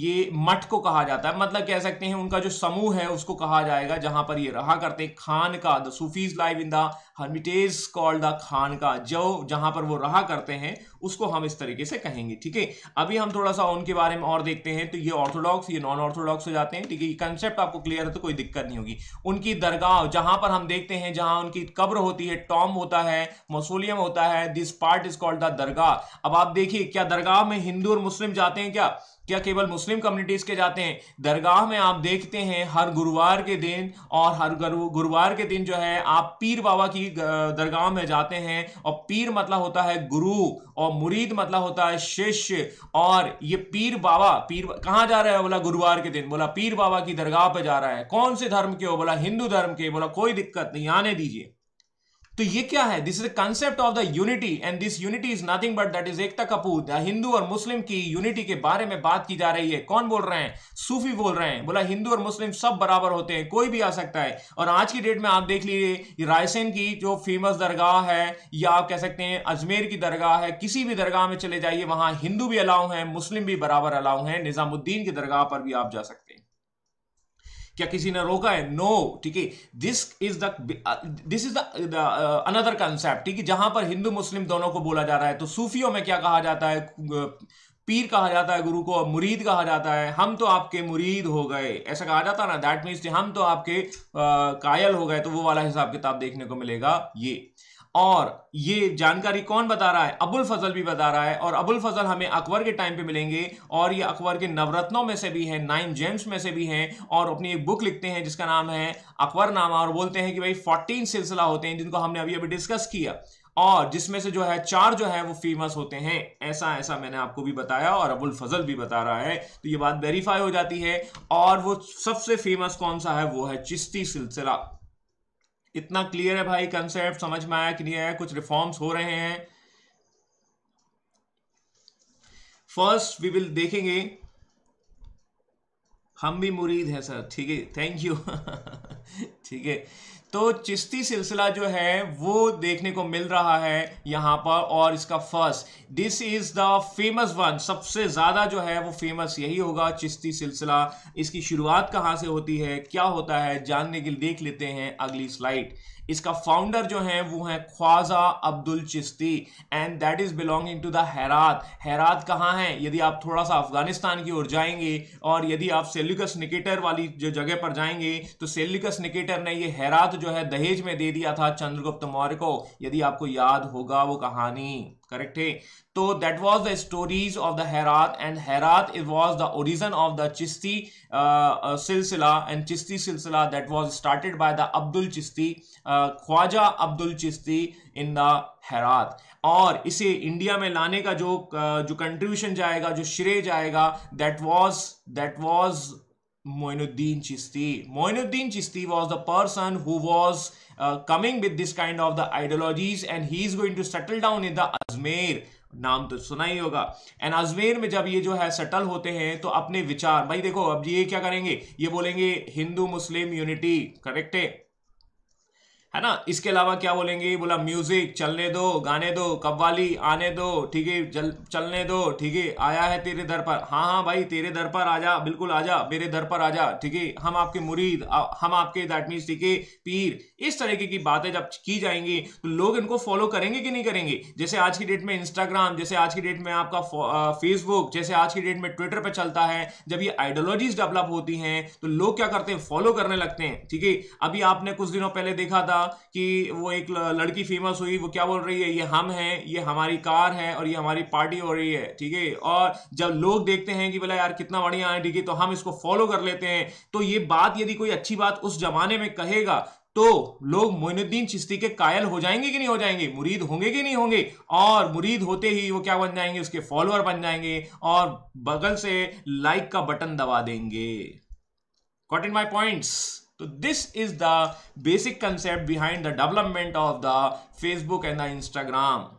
ये मठ को कहा जाता है, मतलब कह सकते हैं उनका जो समूह है उसको कहा जाएगा जहां पर ये रहा करते हैं, खान का। The Sufis live in the hermitage called the khanqah, जो जहां पर वो रहा करते हैं उसको हम इस तरीके से कहेंगे। ठीक है, अभी हम थोड़ा सा उनके बारे में और देखते हैं। तो ये ऑर्थोडॉक्स, ये नॉन ऑर्थोडॉक्स हो जाते हैं, ठीक है, ये कंसेप्ट आपको क्लियर है तो कोई दिक्कत नहीं होगी। उनकी दरगाह जहां पर हम देखते हैं, जहां उनकी कब्र होती है, टॉम होता है, मौसोलियम होता है, this part is called the dargah. अब आप देखिए, क्या दरगाह में हिंदू और मुस्लिम जाते हैं? क्या क्या केवल मुस्लिम कम्युनिटीज के जाते हैं? दरगाह में आप देखते हैं हर गुरुवार के दिन, और हर गुरुवार के दिन जो है आप पीर बाबा की दरगाह में जाते हैं, और पीर मतलब होता है गुरु, और मुरीद मतलब होता है शिष्य। और ये पीर बाबा, पीर कहाँ जा रहा है? बोला गुरुवार के दिन, बोला पीर बाबा की दरगाह पे जा रहा है। कौन से धर्म के हो? बोला हिंदू धर्म के। बोला कोई दिक्कत नहीं, आने दीजिए। तो ये क्या है? This is the concept of the unity, and this unity is nothing but that is Ekta Kapoor. Hindu और मुस्लिम की यूनिटी के बारे में बात की जा रही है। कौन बोल रहे हैं? सूफी बोल रहे हैं। बोला हिंदू और मुस्लिम सब बराबर होते हैं, कोई भी आ सकता है। और आज की डेट में आप देख लीजिए, रायसेन की जो फेमस दरगाह है, या आप कह सकते हैं अजमेर की दरगाह है, किसी भी दरगाह में चले जाइए, वहां हिंदू भी अलाउ हैं, मुस्लिम भी बराबर अलाउ हैं। निजामुद्दीन की दरगाह पर भी आप जा सकते हैं। क्या किसी ने रोका है? नो no, ठीक है, this is the this is the another concept, ठीक है, जहां पर हिंदू मुस्लिम दोनों को बोला जा रहा है। तो सूफियों में क्या कहा जाता है? पीर कहा जाता है गुरु को, और मुरीद कहा जाता है हम तो आपके मुरीद हो गए, ऐसा कहा जाता है ना, दैट मीन्स हम तो आपके आ, कायल हो गए। तो वो वाला हिसाब किताब देखने को मिलेगा ये। और ये जानकारी कौन बता रहा है? अबुल फजल भी बता रहा है, और अबुल फजल हमें अकबर के टाइम पे मिलेंगे, और ये अकबर के नवरत्नों में से भी हैं, नाइन जेम्स में से भी हैं, और अपनी एक बुक लिखते हैं जिसका नाम है अकबरनामा, और बोलते हैं कि भाई फोर्टीन सिलसिला होते हैं जिनको हमने अभी अभी डिस्कस किया, और जिसमें से जो है चार जो है वो फेमस होते हैं। ऐसा ऐसा मैंने आपको भी बताया, और अबुल फजल भी बता रहा है, तो ये बात वेरीफाई हो जाती है। और वो सबसे फेमस कौन सा है? वो है चिश्ती सिलसिला। इतना क्लियर है भाई? कंसेप्ट समझ में आया कि नहीं आया? कुछ रिफॉर्म्स हो रहे हैं। फर्स्ट वी विल देखेंगे, हम भी मुरीद हैं सर, ठीक है, थैंक यू। ठीक है, तो चिश्ती सिलसिला जो है वो देखने को मिल रहा है यहाँ पर, और इसका first, this is the famous one, सबसे ज़्यादा जो है वो फेमस यही होगा चिश्ती सिलसिला। इसकी शुरुआत कहाँ से होती है, क्या होता है, जानने के लिए देख लेते हैं अगली स्लाइड। इसका फाउंडर जो है वो है Khwaja Abdul Chishti, and that is belonging to the Herat. Herat कहाँ है? यदि आप थोड़ा सा अफगानिस्तान की ओर जाएंगे, और यदि आप सेल्यूकस निकेटर वाली जो जगह पर जाएंगे, तो सेल्यूकस निकेटर ने ये हेरात जो है दहेज में दे दिया था चंद्रगुप्त मौर्य को, यदि आपको याद होगा वो कहानी, करेक्ट है? तो that was the stories of the Herat, and Herat it was the origin of the Chishti silsila, and Chishti silsila that was started by the Abdul Chishti, Khwaja Abdul Chishti in the Herat. और इसे इंडिया में लाने का जो uh, जो कंट्रीब्यूशन जाएगा, जो श्रेय जाएगा, that was that was Moinuddin Chishti. Moinuddin Chishti was the person who was uh, coming with this kind of the ideologies, and he is going to settle down in the Ajmer. नाम तो सुना ही होगा। And Ajmer में जब ये जो है settle होते हैं, तो अपने विचार, भाई देखो अब ये क्या करेंगे, ये बोलेंगे हिंदू मुस्लिम यूनिटी, करेक्ट है, है ना। इसके अलावा क्या बोलेंगे, बोला म्यूजिक चलने दो, गाने दो, कव्वाली आने दो, ठीक है, चलने दो, ठीक है, आया है तेरे दर पर, हाँ हाँ भाई तेरे दर पर आजा, बिल्कुल आजा, मेरे दर पर आजा, ठीक है, हम आपके मुरीद, हम आपके दैट मीन्स, ठीक है, पीर। इस तरीके की बातें जब की जाएंगी तो लोग इनको फॉलो करेंगे कि नहीं करेंगे। जैसे आज की डेट में इंस्टाग्राम, जैसे आज की डेट में आपका फेसबुक, जैसे आज की डेट में ट्विटर पर चलता है, जब ये आइडियोलॉजीज डेवलप होती हैं तो लोग क्या करते हैं, फॉलो करने लगते हैं, ठीक है। अभी आपने कुछ दिनों पहले देखा था कि वो एक लड़की फेमस हुई, वो क्या बोल रही है, ये हम हैं, ये हमारी कार है और ये हमारी पार्टी हो रही है, ठीक है। और जब लोग देखते हैं कि बोला यार कितना बढ़िया है, ठीक है, तो हम इसको फॉलो कर लेते हैं। तो ये बात यदि कोई अच्छी बात उस जमाने में कहेगा तो लोग मोइनुद्दीन चिश्ती के कायल हो जाएंगे कि नहीं हो जाएंगे, मुरीद होंगे कि नहीं होंगे। और मुरीद होते ही वो क्या बन जाएंगे, उसके फॉलोअर बन जाएंगे और बगल से लाइक का बटन दबा देंगे। Got in my points. तो this is the basic concept behind the development of the Facebook and the Instagram.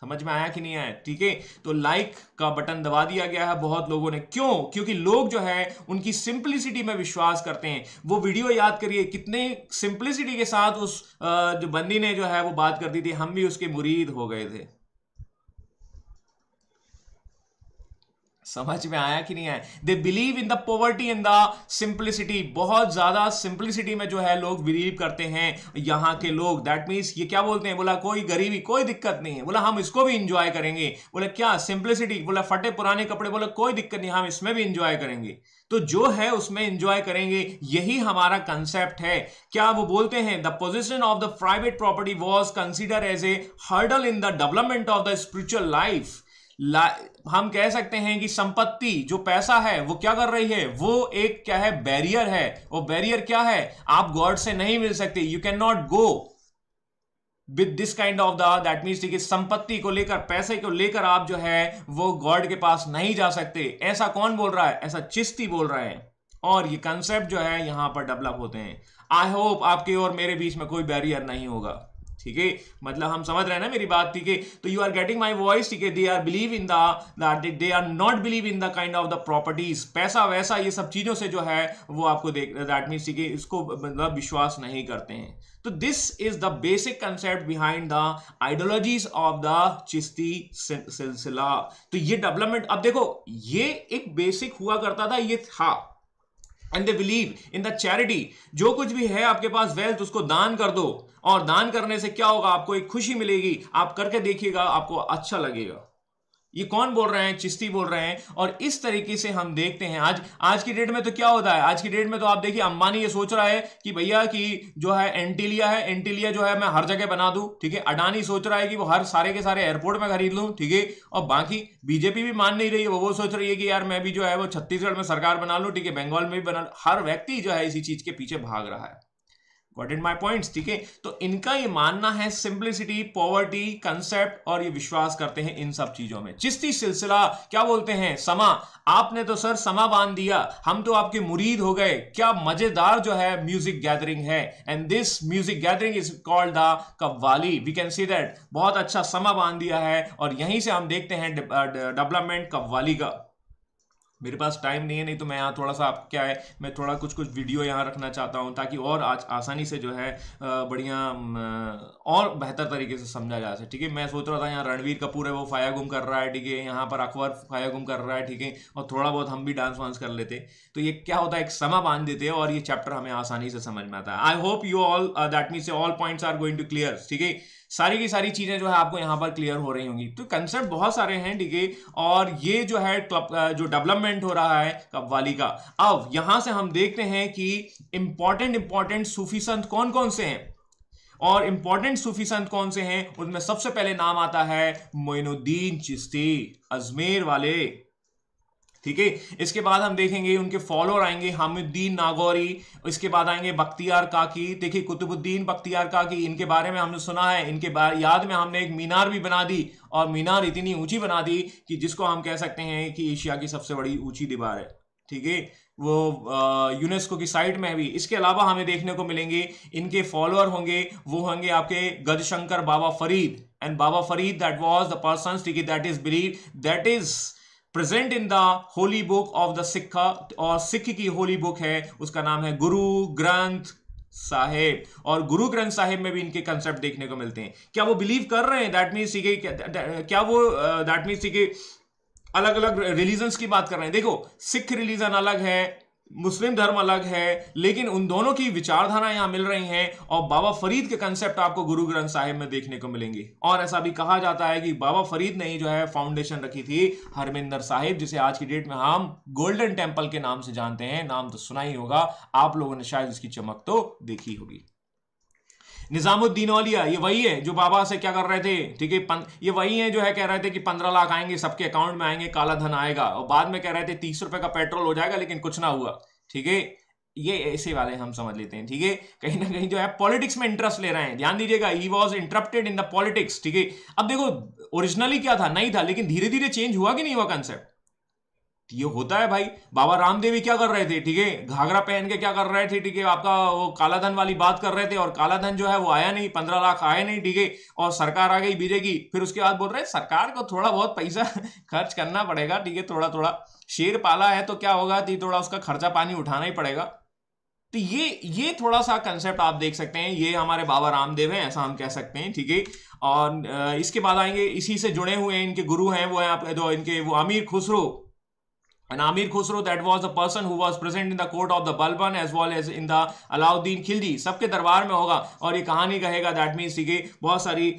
समझ में आया कि नहीं आया, ठीक है। तो लाइक का बटन दबा दिया गया है बहुत लोगों ने, क्यों, क्योंकि लोग जो है उनकी सिंपलिसिटी में विश्वास करते हैं। वो वीडियो याद करिए कितने सिंपलिसिटी के साथ उस जो बंदी ने जो है वो बात कर दी थी, हम भी उसके मुरीद हो गए थे। समझ में आया कि नहीं आया। They believe in the poverty and the simplicity, बहुत ज्यादा सिंप्लिसिटी में जो है लोग बिलीव करते हैं यहाँ के लोग। दैट मीन्स ये क्या बोलते हैं, बोला कोई गरीबी कोई दिक्कत नहीं है, बोला हम इसको भी इंजॉय करेंगे, बोला क्या सिंप्लिसिटी, बोला फटे पुराने कपड़े, बोला कोई दिक्कत नहीं, हम इसमें भी इंजॉय करेंगे। तो जो है उसमें एंजॉय करेंगे, यही हमारा कंसेप्ट है। क्या वो बोलते हैं, the position of the private property was consider as a hurdle in the development of the spiritual life. हम कह सकते हैं कि संपत्ति, जो पैसा है, वो क्या कर रही है, वो एक क्या है, बैरियर है। वो बैरियर क्या है, आप गॉड से नहीं मिल सकते, you can not go with this kind of the that means, ठीक है, संपत्ति को लेकर, पैसे को लेकर आप जो है वो गॉड के पास नहीं जा सकते। ऐसा कौन बोल रहा है, ऐसा चिश्ती बोल रहा है। और ये कंसेप्ट जो है यहां पर डेवलप होते हैं। आई होप आपके और मेरे बीच में कोई बैरियर नहीं होगा, ठीक है, मतलब हम समझ रहे हैं ना मेरी बात, ठीक है। तो you are getting my voice, ठीक है। They are believe in that, they are not believe in the kind of the properties, पैसा वैसा ये सब चीजों से जो है वो आपको देख दैट मीन्स, ठीक है, इसको मतलब विश्वास नहीं करते हैं। तो this is the basic concept behind the ideologies of the Chishti silsila. तो ये डेवलपमेंट, अब देखो ये एक बेसिक हुआ करता था, ये था। And they believe in the charity, जो कुछ भी है आपके पास वेल्थ, उसको दान कर दो। और दान करने से क्या होगा, आपको एक खुशी मिलेगी, आप करके देखिएगा आपको अच्छा लगेगा। ये कौन बोल रहे हैं, चिश्ती बोल रहे हैं। और इस तरीके से हम देखते हैं आज आज की डेट में तो क्या होता है। आज की डेट में तो आप देखिए, अंबानी ये सोच रहा है कि भैया कि जो है एंटीलिया है, एंटीलिया जो है मैं हर जगह बना दूं, ठीक है। अडानी सोच रहा है कि वो हर सारे के सारे एयरपोर्ट में खरीद लूं, ठीक है। और बाकी बीजेपी भी मान नहीं रही है, वो वो सोच रही है कि यार मैं भी जो है वो छत्तीसगढ़ में सरकार बना लूँ, ठीक है, बंगाल में भी बना लूँ। हर व्यक्ति जो है इसी चीज के पीछे भाग रहा है। Got my points, ठीक है। तो इनका ये मानना है सिंप्लिसिटी, पॉवर्टी कंसेप्ट, और ये विश्वास करते हैं इन सब चीजों में। चिश्ती सिलसिला क्या बोलते हैं, समा, आपने तो सर समा बांध दिया, हम तो आपके मुरीद हो गए। क्या मजेदार जो है म्यूजिक गैदरिंग है, and this music gathering is called the qawwali. We can see that, बहुत अच्छा समा बांध दिया है। और यहीं से हम देखते हैं डेवलपमेंट कव्वाली का। मेरे पास टाइम नहीं है, नहीं तो मैं यहाँ थोड़ा सा आप क्या है, मैं थोड़ा कुछ कुछ वीडियो यहाँ रखना चाहता हूँ ताकि और आज आसानी से जो है बढ़िया और बेहतर तरीके से समझा जा सके, ठीक है। मैं सोच रहा था यहाँ रणवीर कपूर है वो फाया गुम कर रहा है, ठीक है, यहाँ पर अकबर फाया गुम कर रहा है, ठीक है, और थोड़ा बहुत हम भी डांस वांस कर लेते। तो ये क्या होता है, एक समा बांध देते हैं और ये चैप्टर हमें आसानी से समझ में आता है। I hope you all that means all points are going to clear, ठीक है। सारी की सारी चीज़ें जो है आपको यहाँ पर क्लियर हो रही होंगी। तो कंसेप्ट बहुत सारे हैं, ठीक है। और ये जो है जो डेवलपमेंट हो रहा है कव्वाली का। अब यहाँ से हम देखते हैं कि इम्पॉर्टेंट इम्पॉर्टेंट सूफी संत कौन कौन से हैं, और इम्पॉर्टेंट सूफी संत कौन से हैं, उनमें सबसे पहले नाम आता है मोइनुद्दीन चिश्ती अजमेर वाले, ठीक है। इसके बाद हम देखेंगे उनके फॉलोअर आएंगे हामिदुद्दीन नागौरी, इसके बाद आएंगे बख्तियार काकी। देखिए कुतुबुद्दीन बख्तियार काकी, इनके बारे में हमने सुना है, इनके बारे याद में हमने एक मीनार भी बना दी, और मीनार इतनी ऊंची बना दी कि जिसको हम कह सकते हैं कि एशिया की सबसे बड़ी ऊंची दीवार है, ठीक है। वो यूनेस्को की साइट में भी। इसके अलावा हमें देखने को मिलेंगे इनके फॉलोअर होंगे, वो होंगे आपके Ganjshakar Baba Farid. And Baba Farid that was the person, ठीक है, that is believe that is present in the holy book of the Sikhs, और सिख की होली बुक है उसका नाम है गुरु ग्रंथ साहेब और गुरु ग्रंथ साहिब में भी इनके कंसेप्ट देखने को मिलते हैं। क्या वो बिलीव कर रहे हैं दैट मीन्स सीखे, क्या वो दैट मीन्स सीखे अलग अलग रिलीजन्स की बात कर रहे हैं? देखो, सिख रिलीजन अलग है, मुस्लिम धर्म अलग है, लेकिन उन दोनों की विचारधारा यहां मिल रही हैं और बाबा फरीद के कंसेप्ट आपको गुरु ग्रंथ साहिब में देखने को मिलेंगे। और ऐसा भी कहा जाता है कि बाबा फरीद ने ही जो है फाउंडेशन रखी थी हरमिंदर साहिब, जिसे आज की डेट में हम गोल्डन टेम्पल के नाम से जानते हैं। नाम तो सुना ही होगा आप लोगों ने, शायद इसकी चमक तो देखी होगी। निजामुद्दीन औलिया, ये वही है जो बाबा से क्या कर रहे थे, ठीक है, ये वही है जो है कह रहे थे कि पंद्रह लाख आएंगे सबके अकाउंट में, आएंगे, काला धन आएगा, और बाद में कह रहे थे तीस रुपए का पेट्रोल हो जाएगा, लेकिन कुछ ना हुआ। ठीक है, ये ऐसे वाले हम समझ लेते हैं। ठीक है, कहीं ना कहीं जो है पॉलिटिक्स में इंटरेस्ट ले रहे हैं, ध्यान दीजिएगा। He was interrupted in the politics. ठीक है, अब देखो ओरिजिनली क्या था, नहीं था, लेकिन धीरे धीरे चेंज हुआ कि नहीं हुआ कंसेप्ट, ये होता है भाई। बाबा रामदेवी क्या कर रहे थे, ठीक है, घाघरा पहन के क्या कर रहे थे, ठीक है, आपका वो काला धन वाली बात कर रहे थे, और काला धन जो है वो आया नहीं, पंद्रह लाख आए नहीं। ठीक है, और सरकार आ गई बीजेपी, फिर उसके बाद बोल रहे हैं सरकार को थोड़ा बहुत पैसा खर्च करना पड़ेगा। ठीक है, थोड़ा थोड़ा शेर पाला है तो क्या होगा, थोड़ा उसका खर्चा पानी उठाना ही पड़ेगा। तो ये ये थोड़ा सा कंसेप्ट आप देख सकते हैं, ये हमारे बाबा रामदेव हैं, ऐसा हम कह सकते हैं। ठीक है, और इसके बाद आएंगे, इसी से जुड़े हुए इनके गुरु हैं, वो है आपके जो इनके वो अमीर Khusro And Amir Khusro, that was the person who was present in the court of the Balban as well as in the Alauddin Khilji, सबके दरबार में होगा और ये कहानी कहेगा। दैट मीन्स ठीक है, बहुत सारी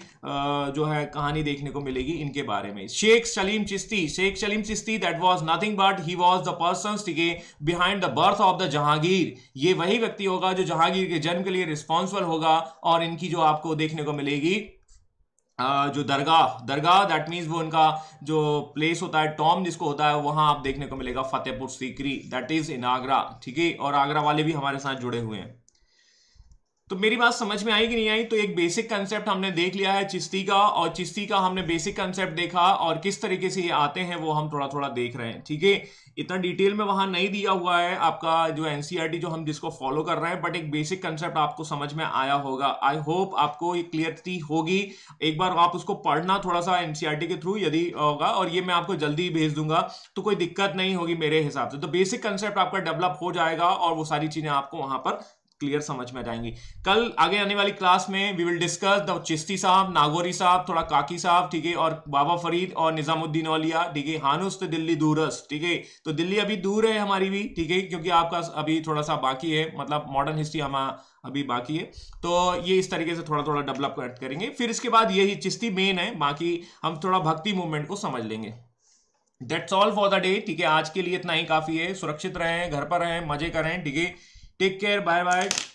जो है कहानी देखने को मिलेगी इनके बारे में। Sheikh Salim Chishti, Sheikh Salim Chishti that was nothing but he was the person ठीक है behind the birth of the Jahangir, ये वही व्यक्ति होगा जो जहांगीर के जन्म के लिए रिस्पॉन्सिबल होगा। और इनकी जो आपको देखने को मिलेगी जो दरगाह, दरगाह दैट मीन्स वो उनका जो प्लेस होता है, टॉम जिसको होता है, वहां आप देखने को मिलेगा। Fatehpur Sikri that is in Agra, ठीक है, और आगरा वाले भी हमारे साथ जुड़े हुए हैं। तो मेरी बात समझ में आई कि नहीं आई? तो एक बेसिक कंसेप्ट हमने देख लिया है चिश्ती का, और चिश्ती का हमने बेसिक कंसेप्ट देखा और किस तरीके से ये आते हैं वो हम थोड़ा थोड़ा देख रहे हैं। ठीक है, इतना डिटेल में वहां नहीं दिया हुआ है आपका जो एनसीईआरटी जो हम जिसको फॉलो कर रहे हैं, बट एक बेसिक कंसेप्ट आपको समझ में आया होगा। आई होप आपको ये क्लियरिटी होगी। एक बार आप उसको पढ़ना थोड़ा सा एनसीईआरटी के थ्रू यदि होगा, और ये मैं आपको जल्दी भेज दूंगा तो कोई दिक्कत नहीं होगी मेरे हिसाब से। तो बेसिक कंसेप्ट आपका डेवलप हो जाएगा और वो सारी चीजें आपको वहां पर क्लियर समझ में आ जाएंगी। कल आगे आने वाली क्लास में we will discuss the Chishti साहब, नागौरी साहब, थोड़ा काकी साहब, ठीक है, और बाबा फरीद और निजामुद्दीन औलिया, ठीक है, हानुस्त दिल्ली दूरस, ठीक है। तो दिल्ली अभी दूर है हमारी भी, ठीक है, क्योंकि आपका अभी थोड़ा सा बाकी है, मतलब मॉडर्न हिस्ट्री हमारा अभी बाकी है। तो ये इस तरीके से थोड़ा थोड़ा डेवलप करेंगे। फिर इसके बाद यही चिश्ती मेन है, बाकी हम थोड़ा भक्ति मूवमेंट को समझ लेंगे। That's all for the day, ठीक है, आज के लिए इतना ही काफी है। सुरक्षित रहें, घर पर रहें, मजे करें, ठीक है, टेक केयर, बाय बाय।